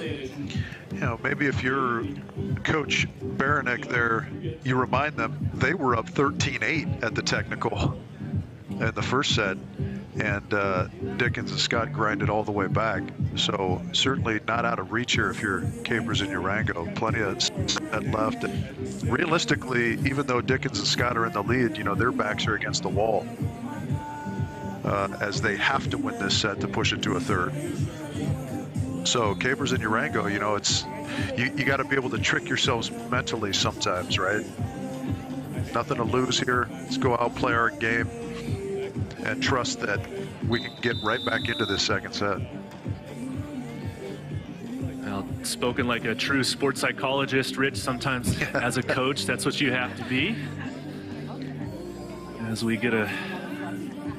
You know, maybe if you're Coach Baranek there, you remind them they were up 13-8 at the technical in the first set, and Dickens and Scott grinded all the way back. So certainly not out of reach here if you're Capers and Urango. Plenty of set left. And realistically, even though Dickens and Scott are in the lead, you know, their backs are against the wall as they have to win this set to push it to a third. So Capers and Urango, you know, it's you got to be able to trick yourselves mentally sometimes, right? Nothing to lose here. Let's go out, play our game, and trust that we can get right back into this second set. Well, spoken like a true sports psychologist, Rich. Sometimes as a coach, that's what you have to be. As we get a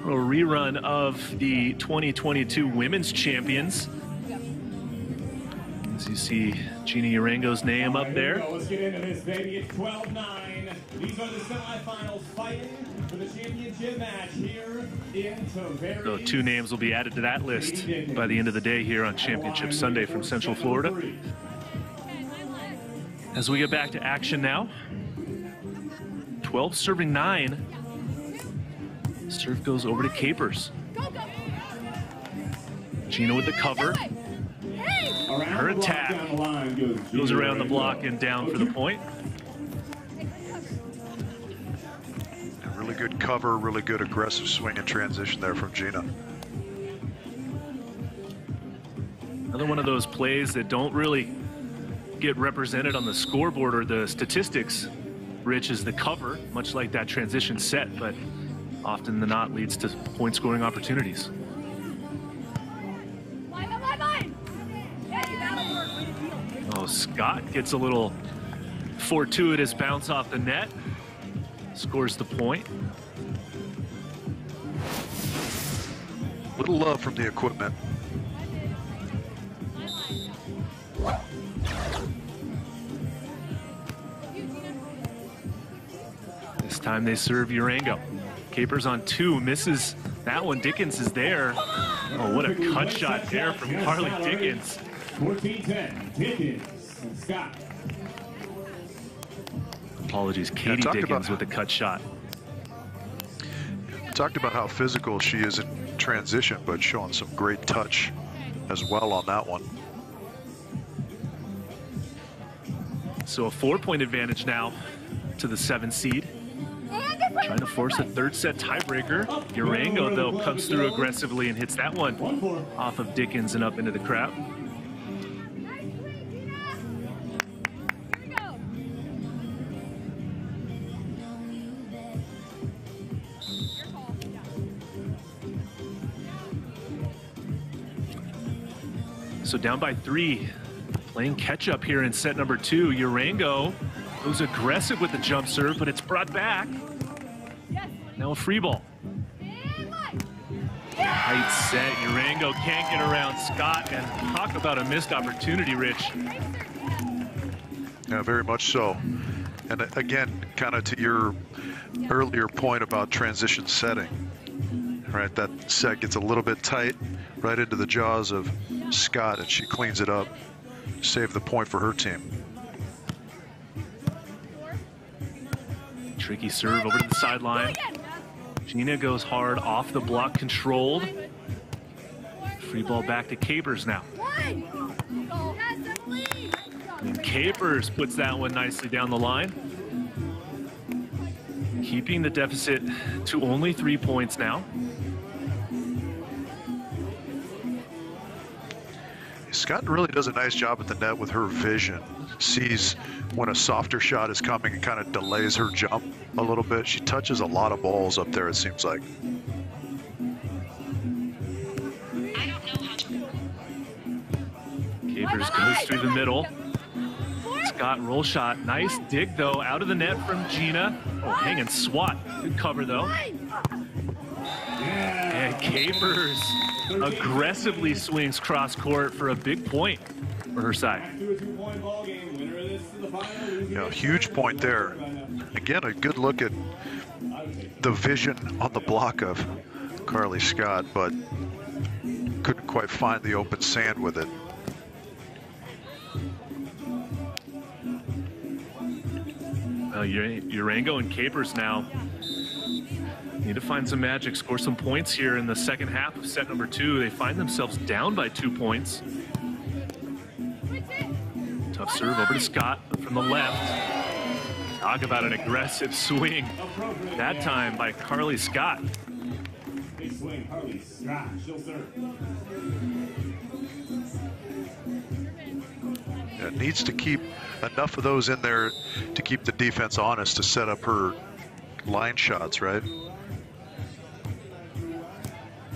little rerun of the 2022 Women's Champions. As you see Gina Urango's name up there. Let's get into this, baby. It's 12-9. These are the semifinals fighting for the championship match here in Tavares. So 2 names will be added to that list by the end of the day here on Championship Sunday from Central Florida. As we get back to action now, 12 serving 9. Serve goes over to Capers. Gina with the cover. Her attack goes around the block and down for the point. A really good cover, really good aggressive swing and transition there from Gina. Another one of those plays that don't really get represented on the scoreboard or the statistics, Rich, is the cover, much like that transition set, but often than not leads to point scoring opportunities. Scott gets a little fortuitous bounce off the net, scores the point. Little love from the equipment. This time they serve Urango. Capers on two, misses that one. Dickens is there. Oh, what a cut shot there from Carly Dickens. 14-10, Dickens and Scott. Apologies, Katie Dickens with a cut shot. Talked about how physical she is in transition, but showing some great touch as well on that one. So a 4-point advantage now to the 7 seed. Trying to force a third set tiebreaker. Urango, though, comes through aggressively and hits that one off of Dickens and up into the crowd. So down by 3, playing catch up here in set number 2. Urango goes aggressive with the jump serve, but it's brought back. Now a free ball. Tight set, Urango can't get around Scott, and talk about a missed opportunity, Rich. Yeah, very much so. And again, kind of to your earlier point about transition setting, right? That set gets a little bit tight, right into the jaws of Scott, and she cleans it up. Save the point for her team. Tricky serve over to the sideline. Gina goes hard off the block, controlled. Free ball back to Capers now. And Capers puts that one nicely down the line. Keeping the deficit to only 3 points now. Scott really does a nice job at the net with her vision. Sees when a softer shot is coming and kind of delays her jump a little bit. She touches a lot of balls up there, it seems like. Capers goes through the middle. Scott roll shot. Nice dig, though, out of the net from Gina. Oh, hanging swat. Good cover, though. And Capers aggressively swings cross court for a big point for her side. Yeah, huge point there. Again, a good look at the vision on the block of Carly Scott, but couldn't quite find the open sand with it. Urango and Capers now need to find some magic, score some points here in the second half of set number 2. They find themselves down by 2 points. Tough serve over to Scott from the left. Talk about an aggressive swing that time by Carly Scott. Yeah, needs to keep enough of those in there to keep the defense honest to set up her line shots, right?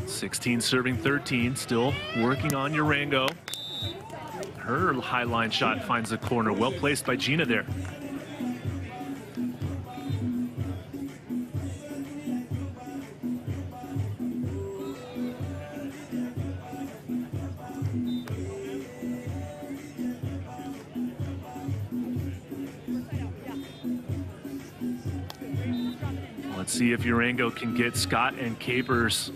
16 serving 13, still working on Urango. Her high line shot finds the corner. Well placed by Gina there. Let's see if Urango can get Scott and Capers,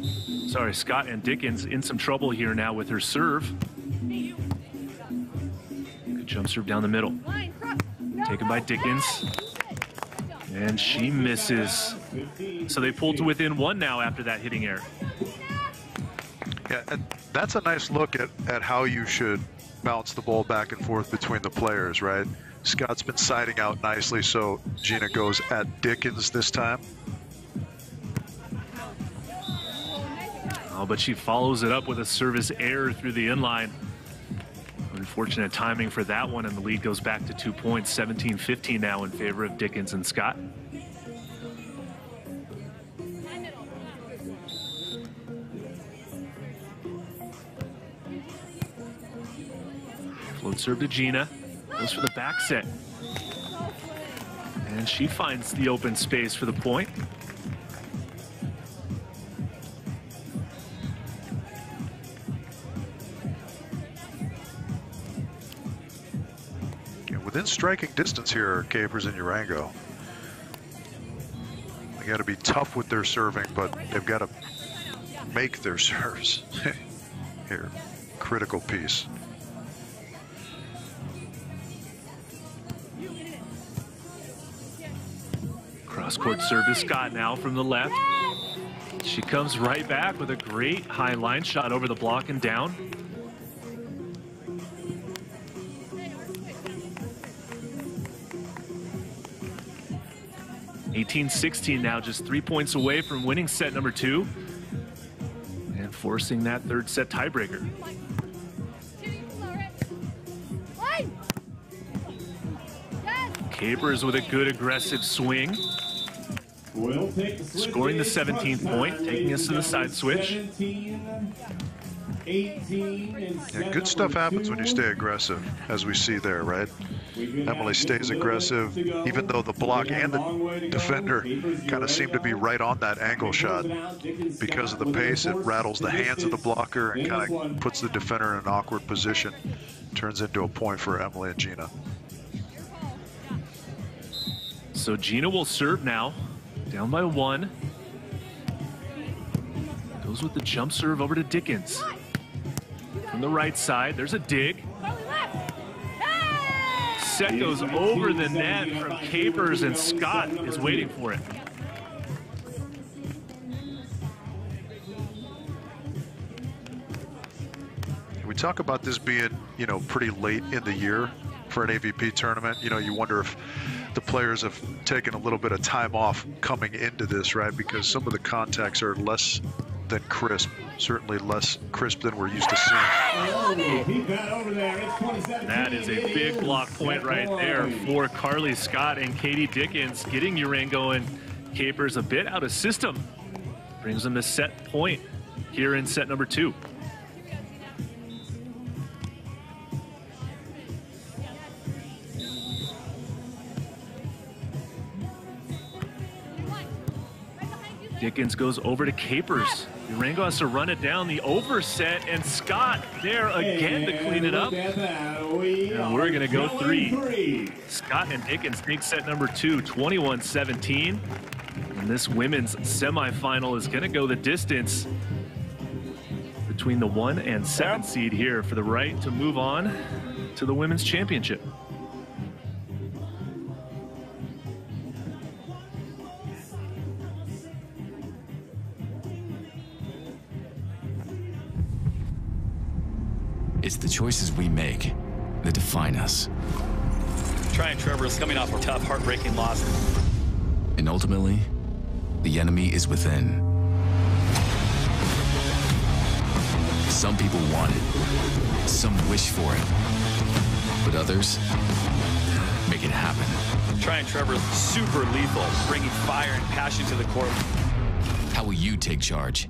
sorry, Scott and Dickens in some trouble here now with her serve. Good jump serve down the middle. Taken by Dickens. And she misses. So they pulled to within 1 now after that hitting error. Yeah, and that's a nice look at how you should bounce the ball back and forth between the players, right? Scott's been siding out nicely, so Gina goes at Dickens this time. Oh, but she follows it up with a service error through the inline. Unfortunate timing for that one, and the lead goes back to 2 points, 17-15 now in favor of Dickens and Scott. Float serve to Gina. Goes for the back set. And she finds the open space for the point. within striking distance here, Capers and Urango. They got to be tough with their serving, but they've got to make their serves here. Critical piece. Cross-court service, Scott now from the left. She comes right back with a great high line shot over the block and down. (18-16) now, just 3 points away from winning set number 2 and forcing that third set tiebreaker. Capers with a good aggressive swing, scoring the 17th point, taking us to the side switch. Yeah, good stuff happens when you stay aggressive, as we see there, right? Emily stays aggressive, even though the block and the defender kind of seem to be right on that angle shot. Because of the pace, it rattles the hands of the blocker and kind of puts the defender in an awkward position. Turns into a point for Emily and Gina. So Gina will serve now, down by 1. Goes with the jump serve over to Dickens. From the right side, there's a dig. Set goes over the net from Capers, and Scott is waiting for it. We talk about this being, you know, pretty late in the year for an AVP tournament. You know, you wonder if the players have taken a little bit of time off coming into this, right? Because some of the contacts are less than crisp, certainly less crisp than we're used to seeing. That is a big block point right there for Carly Scott and Katie Dickens, getting Urango and Capers a bit out of system. Brings them to set point here in set number 2. Dickens goes over to Capers. Urango has to run it down the overset, and Scott there again to clean it up. And we're going to go 3. Scott and Dickens take set number 2, 21-17. And this women's semifinal is going to go the distance between the 1 and 7 seed here for the right to move on to the women's championship. It's the choices we make that define us. Tri and Trevor is coming off a tough, heartbreaking loss. And ultimately, the enemy is within. Some people want it, some wish for it, but others make it happen. Tri and Trevor is super lethal, bringing fire and passion to the court. How will you take charge?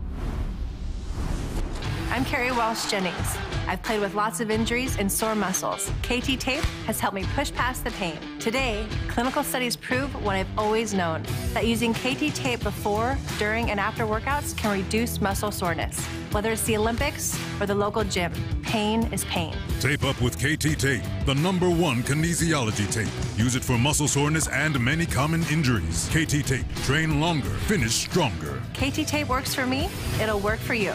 I'm Carrie Walsh Jennings. I've played with lots of injuries and sore muscles. KT Tape has helped me push past the pain. Today, clinical studies prove what I've always known, that using KT Tape before, during, and after workouts can reduce muscle soreness. Whether it's the Olympics or the local gym, pain is pain. Tape up with KT Tape, the #1 kinesiology tape. Use it for muscle soreness and many common injuries. KT Tape, train longer, finish stronger. KT Tape works for me, it'll work for you.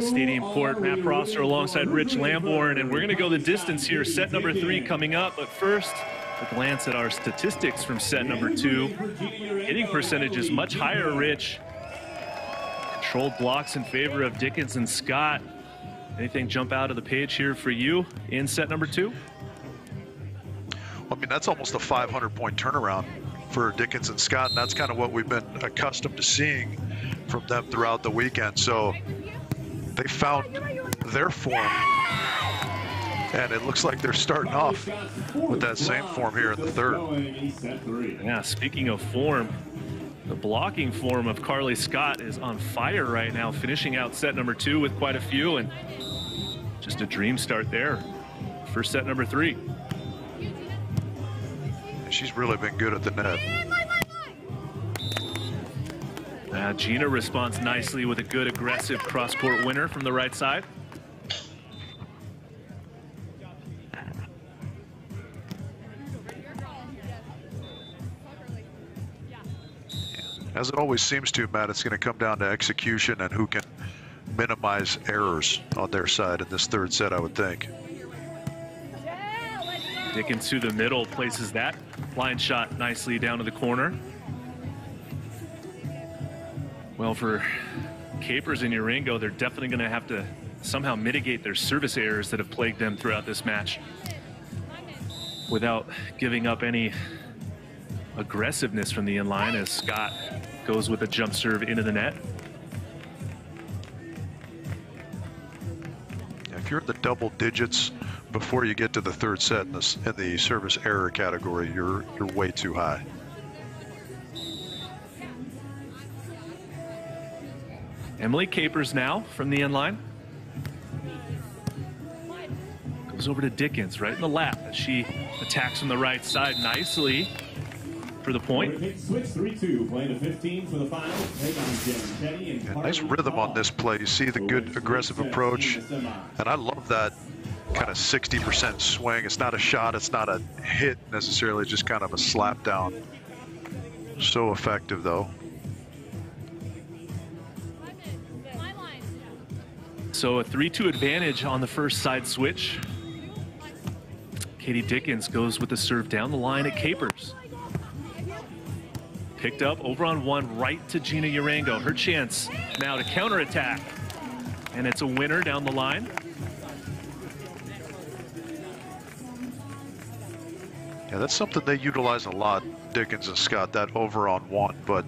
Stadium Court, Matt Prosser alongside Rich Lamborn, and we're going to go the distance here, set number 3 coming up. But first, a glance at our statistics from set number 2. Hitting percentage is much higher, Rich. Controlled blocks in favor of Dickens and Scott. Anything jump out of the page here for you in set number 2? Well, I mean, that's almost a 500-point turnaround for Dickens and Scott, and that's kind of what we've been accustomed to seeing from them throughout the weekend. So they found their form And it looks like they're starting off with that same form here in the third. Yeah, speaking of form, the blocking form of Carly Scott is on fire right now, finishing out set number two with quite a few, and just a dream start there for set number three. And she's really been good at the net. Gina responds nicely with a good aggressive cross-court winner from the right side. As it always seems to, Matt, it's going to come down to execution and who can minimize errors on their side in this third set, I would think. Dickens through the middle, places that line shot nicely down to the corner. Well, for Capers and Urango, they're definitely going to have to somehow mitigate their service errors that have plagued them throughout this match without giving up any aggressiveness from the inline, as Scott goes with a jump serve into the net. If you're in the double digits before you get to the third set in the service error category, you're way too high. Emily Capers now from the inline. Goes over to Dickens right in the lap. She attacks from the right side nicely for the point. Switch 3-2, playing a 15 for the final. Nice rhythm on this play. You see the good aggressive approach, and I love that kind of 60% swing. It's not a shot, it's not a hit necessarily, just kind of a slap down. So effective though. So a 3-2 advantage on the first side switch. Katie Dickens goes with the serve down the line at Capers. Picked up over on one right to Gina Urango. Her chance now to counterattack. And it's a winner down the line. Yeah, that's something they utilize a lot, Dickens and Scott, that over on one, but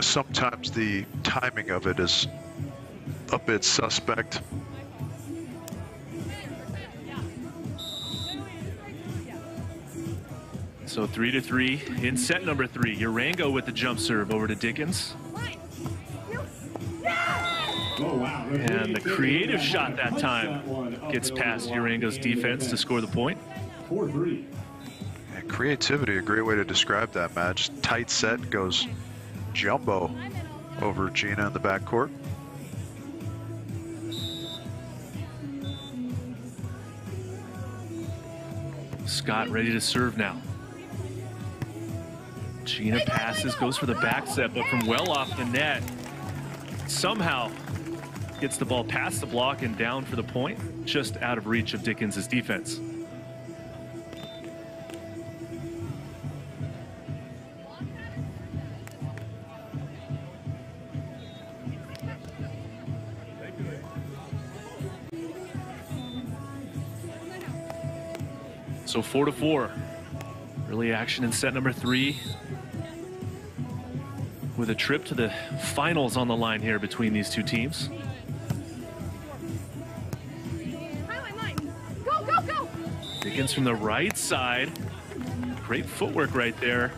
sometimes the timing of it is a bit suspect. So 3-3 in set number three. Urango with the jump serve over to Dickens. And the creative shot that time gets past Urango's defense to score the point. And creativity, a great way to describe that match. Tight set, goes jumbo over Gina in the backcourt. Scott ready to serve now. Gina passes, goes for the back set, but from well off the net, somehow gets the ball past the block and down for the point, just out of reach of Dickens' defense. So 4-4, early action in set number three, with a trip to the finals on the line here between these two teams. Go, go, go. Dickens from the right side. Great footwork right there.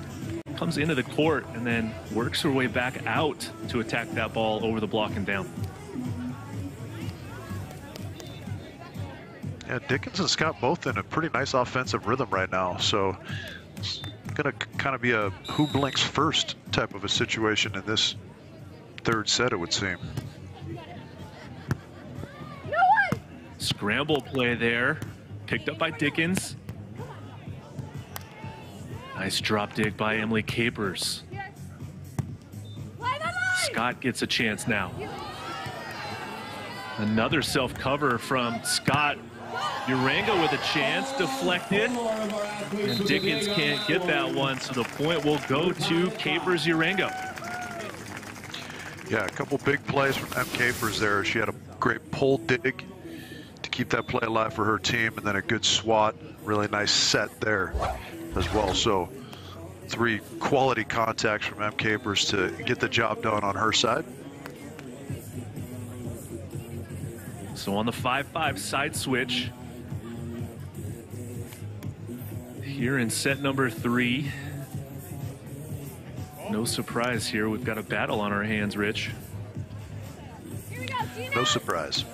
Comes into the court and then works her way back out to attack that ball over the block and down. Yeah, Dickens and Scott both in a pretty nice offensive rhythm right now. So it's going to kind of be a who blinks first type of a situation in this third set, it would seem. Scramble play there, picked up by Dickens. Nice drop dig by Emily Capers. Scott gets a chance now. Another self-cover from Scott. Urango with a chance, deflected, and Dickens can't get that one, so the point will go to Capers Urango. Yeah, a couple big plays from M. Capers there. She had a great pull dig to keep that play alive for her team, and then a good swat, really nice set there as well. So three quality contacts from M. Capers to get the job done on her side. So on the 5-5 side switch, here in set number 3. No surprise here. We've got a battle on our hands, Rich. Here we go, Gina. No surprise.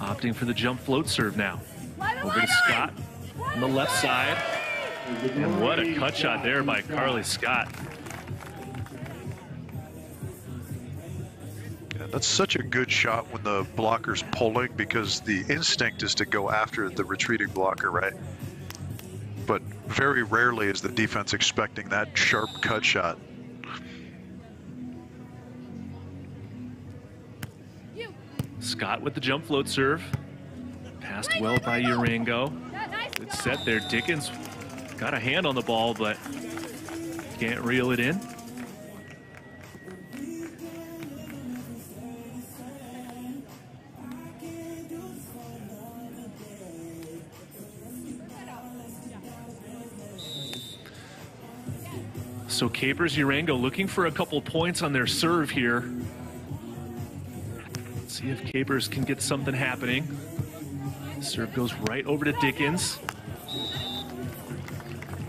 Opting for the jump float serve now. Over to Skjodt on the left side. And what a cut shot there by Carly Scott. Yeah, that's such a good shot when the blocker's pulling, because the instinct is to go after the retreating blocker, right? But very rarely is the defense expecting that sharp cut shot. Skjodt with the jump float serve. Passed well by Urango. Good set there. Dickens got a hand on the ball, but can't reel it in. So Capers, Urango looking for a couple points on their serve here. Let's see if Capers can get something happening. Serve goes right over to Dickens.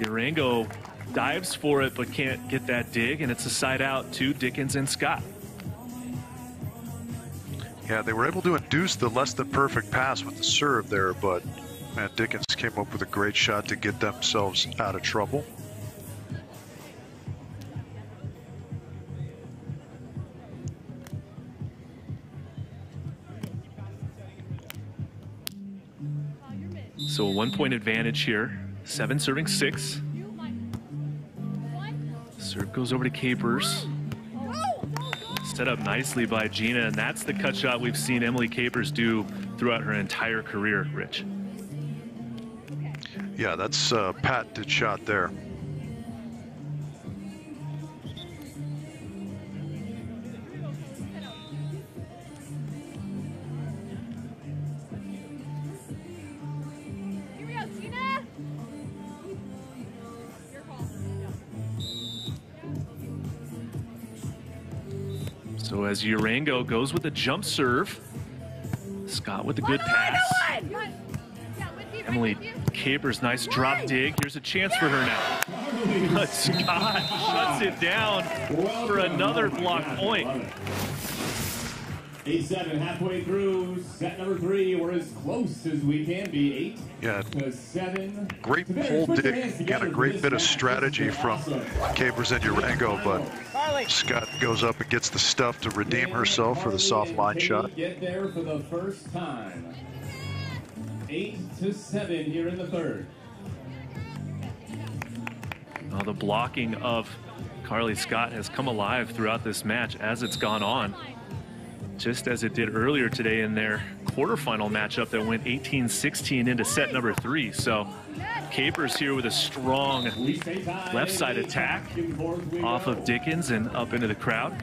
Urango dives for it, but can't get that dig, and it's a side out to Dickens and Skjodt. Yeah, they were able to induce the less than perfect pass with the serve there, but man, Dickens came up with a great shot to get themselves out of trouble. So a 1-point advantage here. 7 serving 6. Serve goes over to Capers. Set up nicely by Gina, and that's the cut shot we've seen Emily Capers do throughout her entire career, Rich. Yeah, that's a patented shot there. So as Urango goes with a jump serve, Skjodt with a good pass. Emily Capers, nice drop dig. Here's a chance for her now. But Skjodt shuts it down for another block point. 8-7, halfway through set number 3. We're as close as we can be. 8 to 7. Great pull dig and a great bit of strategy from Capers and Urango, but Skjodt goes up and gets the stuff to redeem herself for the soft line shot. Get there for the first time. 8 to 7 here in the third. Now the blocking of Carly Scott has come alive throughout this match as it's gone on, just as it did earlier today in their quarterfinal matchup that went 18-16 into set number 3. So Capers here with a strong left side attack off of Dickens and up into the crowd.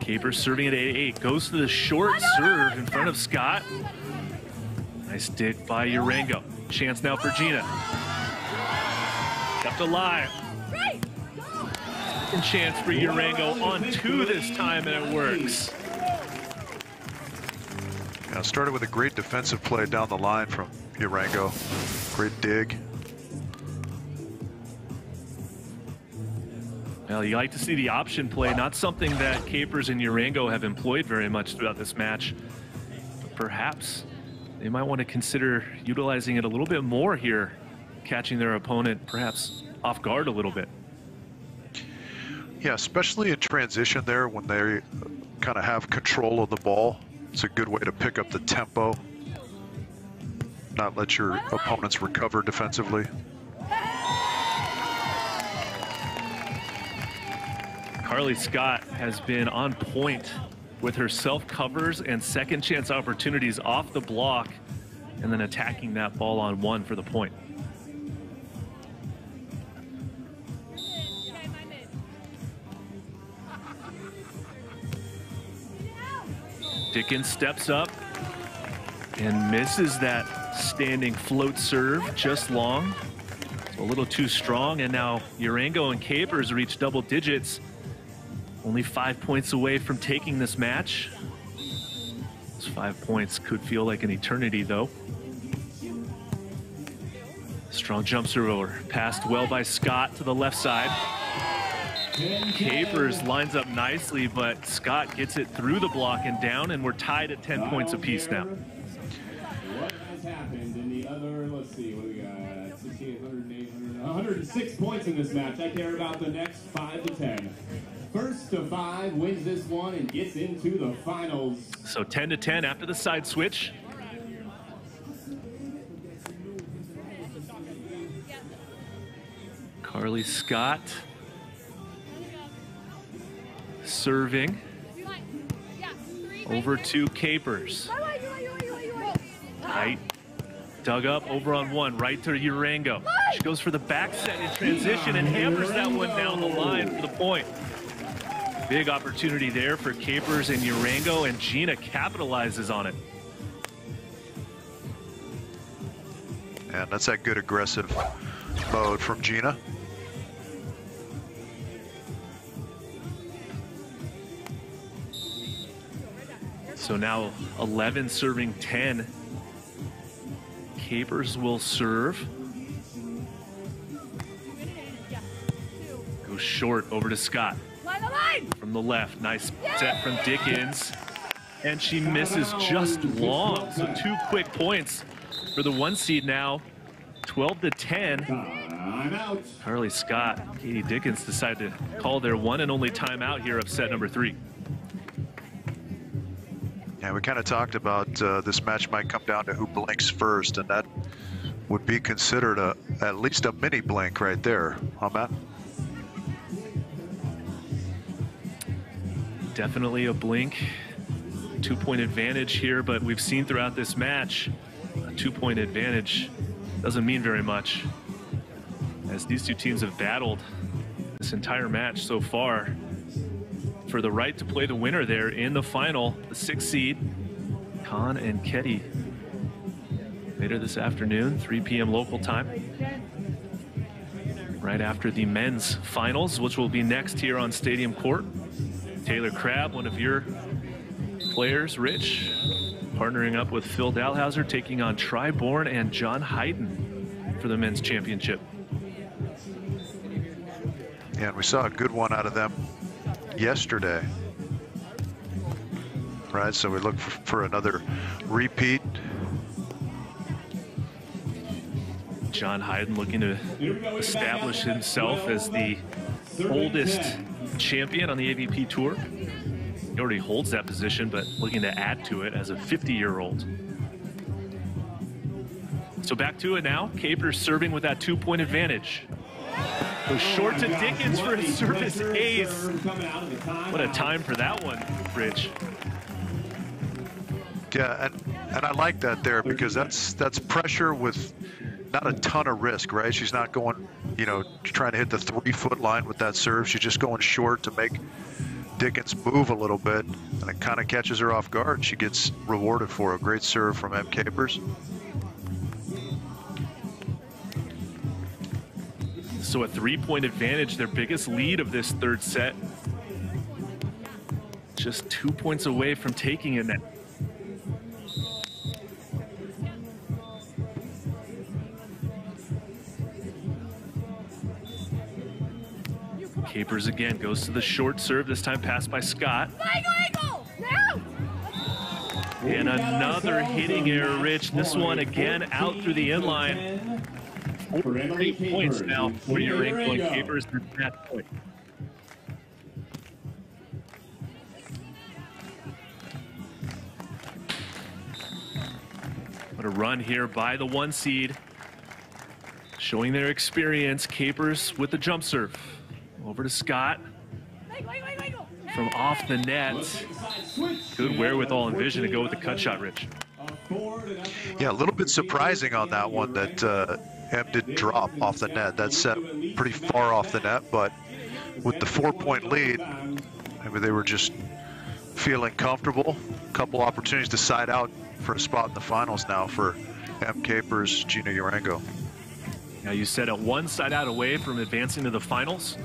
Capers serving at 8-8, goes to the short serve in front of Skjodt. Nice dig by Urango. Chance now for Gina. Kept alive. And chance for Urango on 2 this time, and it works. Yeah, started with a great defensive play down the line from Urango. Great dig. Well, you like to see the option play, not something that Capers and Urango have employed very much throughout this match. But perhaps they might want to consider utilizing it a little bit more here, catching their opponent perhaps off guard a little bit. Yeah, especially in transition there when they kind of have control of the ball. It's a good way to pick up the tempo, not let your opponents recover defensively. Carly Scott has been on point with her self-covers and second chance opportunities off the block, and then attacking that ball on 1 for the point. Dickens steps up and misses that standing float serve, just long. It's a little too strong, and now Urango and Capers reach double digits. Only 5 points away from taking this match. Those 5 points could feel like an eternity, though. Strong jump serve over, passed well by Skjodt to the left side. Capers lines up nicely, but Skjodt gets it through the block and down, and we're tied at 10 points apiece now. What has happened in the other, let's see, what do we got? 68, 108, 109, 106 points in this match. I care about the next 5 to 10. First to 5 wins this one and gets into the finals. So 10 to 10 after the side switch. Carly Scott serving over to Capers. Right, dug up over on one, right to Urango. She goes for the back set in transition and hammers that one down the line for the point. Big opportunity there for Capers and Urango, and Gina capitalizes on it. And that's that good aggressive mode from Gina. So now 11 serving 10. Capers will serve. Goes short over to Skjodt. From the left, nice set from Dickens. And she misses just long, so 2 quick points for the 1 seed now. 12 to 10. Carly Scott, Katie Dickens decide to call their one and only timeout here of set number 3. Yeah, we kind of talked about this match might come down to who blinks first, and that would be considered at least a mini blink right there, huh, Matt? Definitely a blink. 2-point advantage here, but we've seen throughout this match, a 2-point advantage doesn't mean very much, as these two teams have battled this entire match so far for the right to play the winner there in the final, the 6 seed, Khan and Ketty. Later this afternoon, 3 p.m. local time, right after the men's finals, which will be next here on Stadium Court. Taylor Crabb, one of your players, Rich, partnering up with Phil Dahlhauser, taking on Tri Bourne and John Hayden for the men's championship. And we saw a good one out of them yesterday, right? So we look for another repeat. John Hayden looking to establish himself as the oldest champion on the AVP tour. He already holds that position, but looking to add to it as a 50-year-old. So back to it now. Capers serving with that 2-point advantage. Goes short to Dickens for his service ace. What a time for that one, Rich. Yeah, and I like that there, because that's pressure with not a ton of risk, right? She's not going, you know, trying to hit the 3-foot line with that serve. She's just going short to make Dickens move a little bit, and it kind of catches her off guard. She gets rewarded for a great serve from M. Capers. So a 3-point advantage, their biggest lead of this 3rd set. Just 2 points away from taking it now. Capers again goes to the short serve, this time passed by Skjodt. And another hitting error, Rich. This one again out through the inline. 3 points now for Urango and Capers at that point. What a run here by the 1 seed. Showing their experience, Capers with the jump serve. Over to Skjodt. From off the net. Good wherewithal and vision to go with the cut shot, Rich. Yeah, a little bit surprising on that one that Em didn't drop off the net. That's set pretty far off the net, but with the 4-point lead, I mean, they were just feeling comfortable. A couple opportunities to side out for a spot in the finals now for M. Capers, Gina Urango. Now you said at one side out away from advancing to the finals.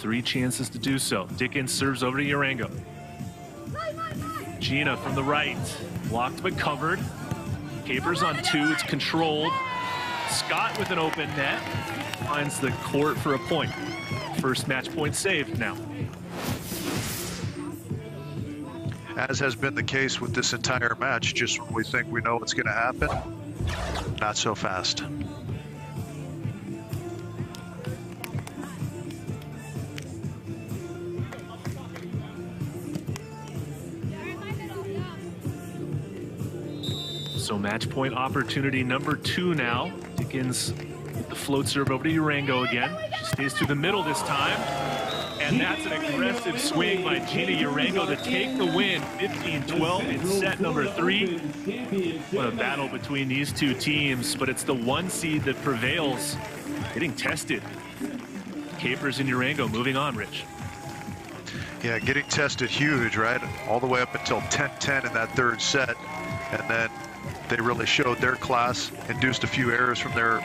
Three chances to do so. Dickens serves over to Urango. Gina from the right, blocked but covered. Capers on two, it's controlled. Skjodt with an open net, finds the court for a point. First match point saved now. As has been the case with this entire match, just when we think we know what's gonna happen, not so fast. So match point opportunity number two now. Dickens with the float serve over to Urango again. She stays through the middle this time. And that's an aggressive swing by Gina Urango to take the win, 15-12 in set number three. What a battle between these two teams, but it's the one seed that prevails, getting tested. Capers and Urango moving on, Rich. Yeah, getting tested huge, right? All the way up until 10-10 in that third set. And then they really showed their class, induced a few errors from their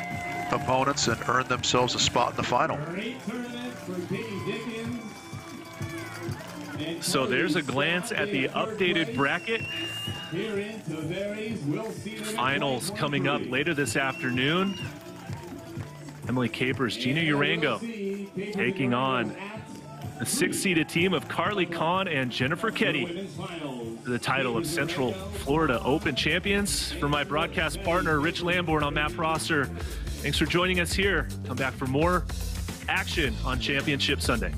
opponents, and earned themselves a spot in the final. So there's a glance at the updated bracket. Finals coming up later this afternoon. Emily Capers, Gina Urango taking on the six-seeded team of Carly Khan and Jennifer Ketty for the title of Central Florida Open champions. For my broadcast partner, Rich Lamborn, I'm Matt Prosser. Thanks for joining us here. Come back for more action on Championship Sunday.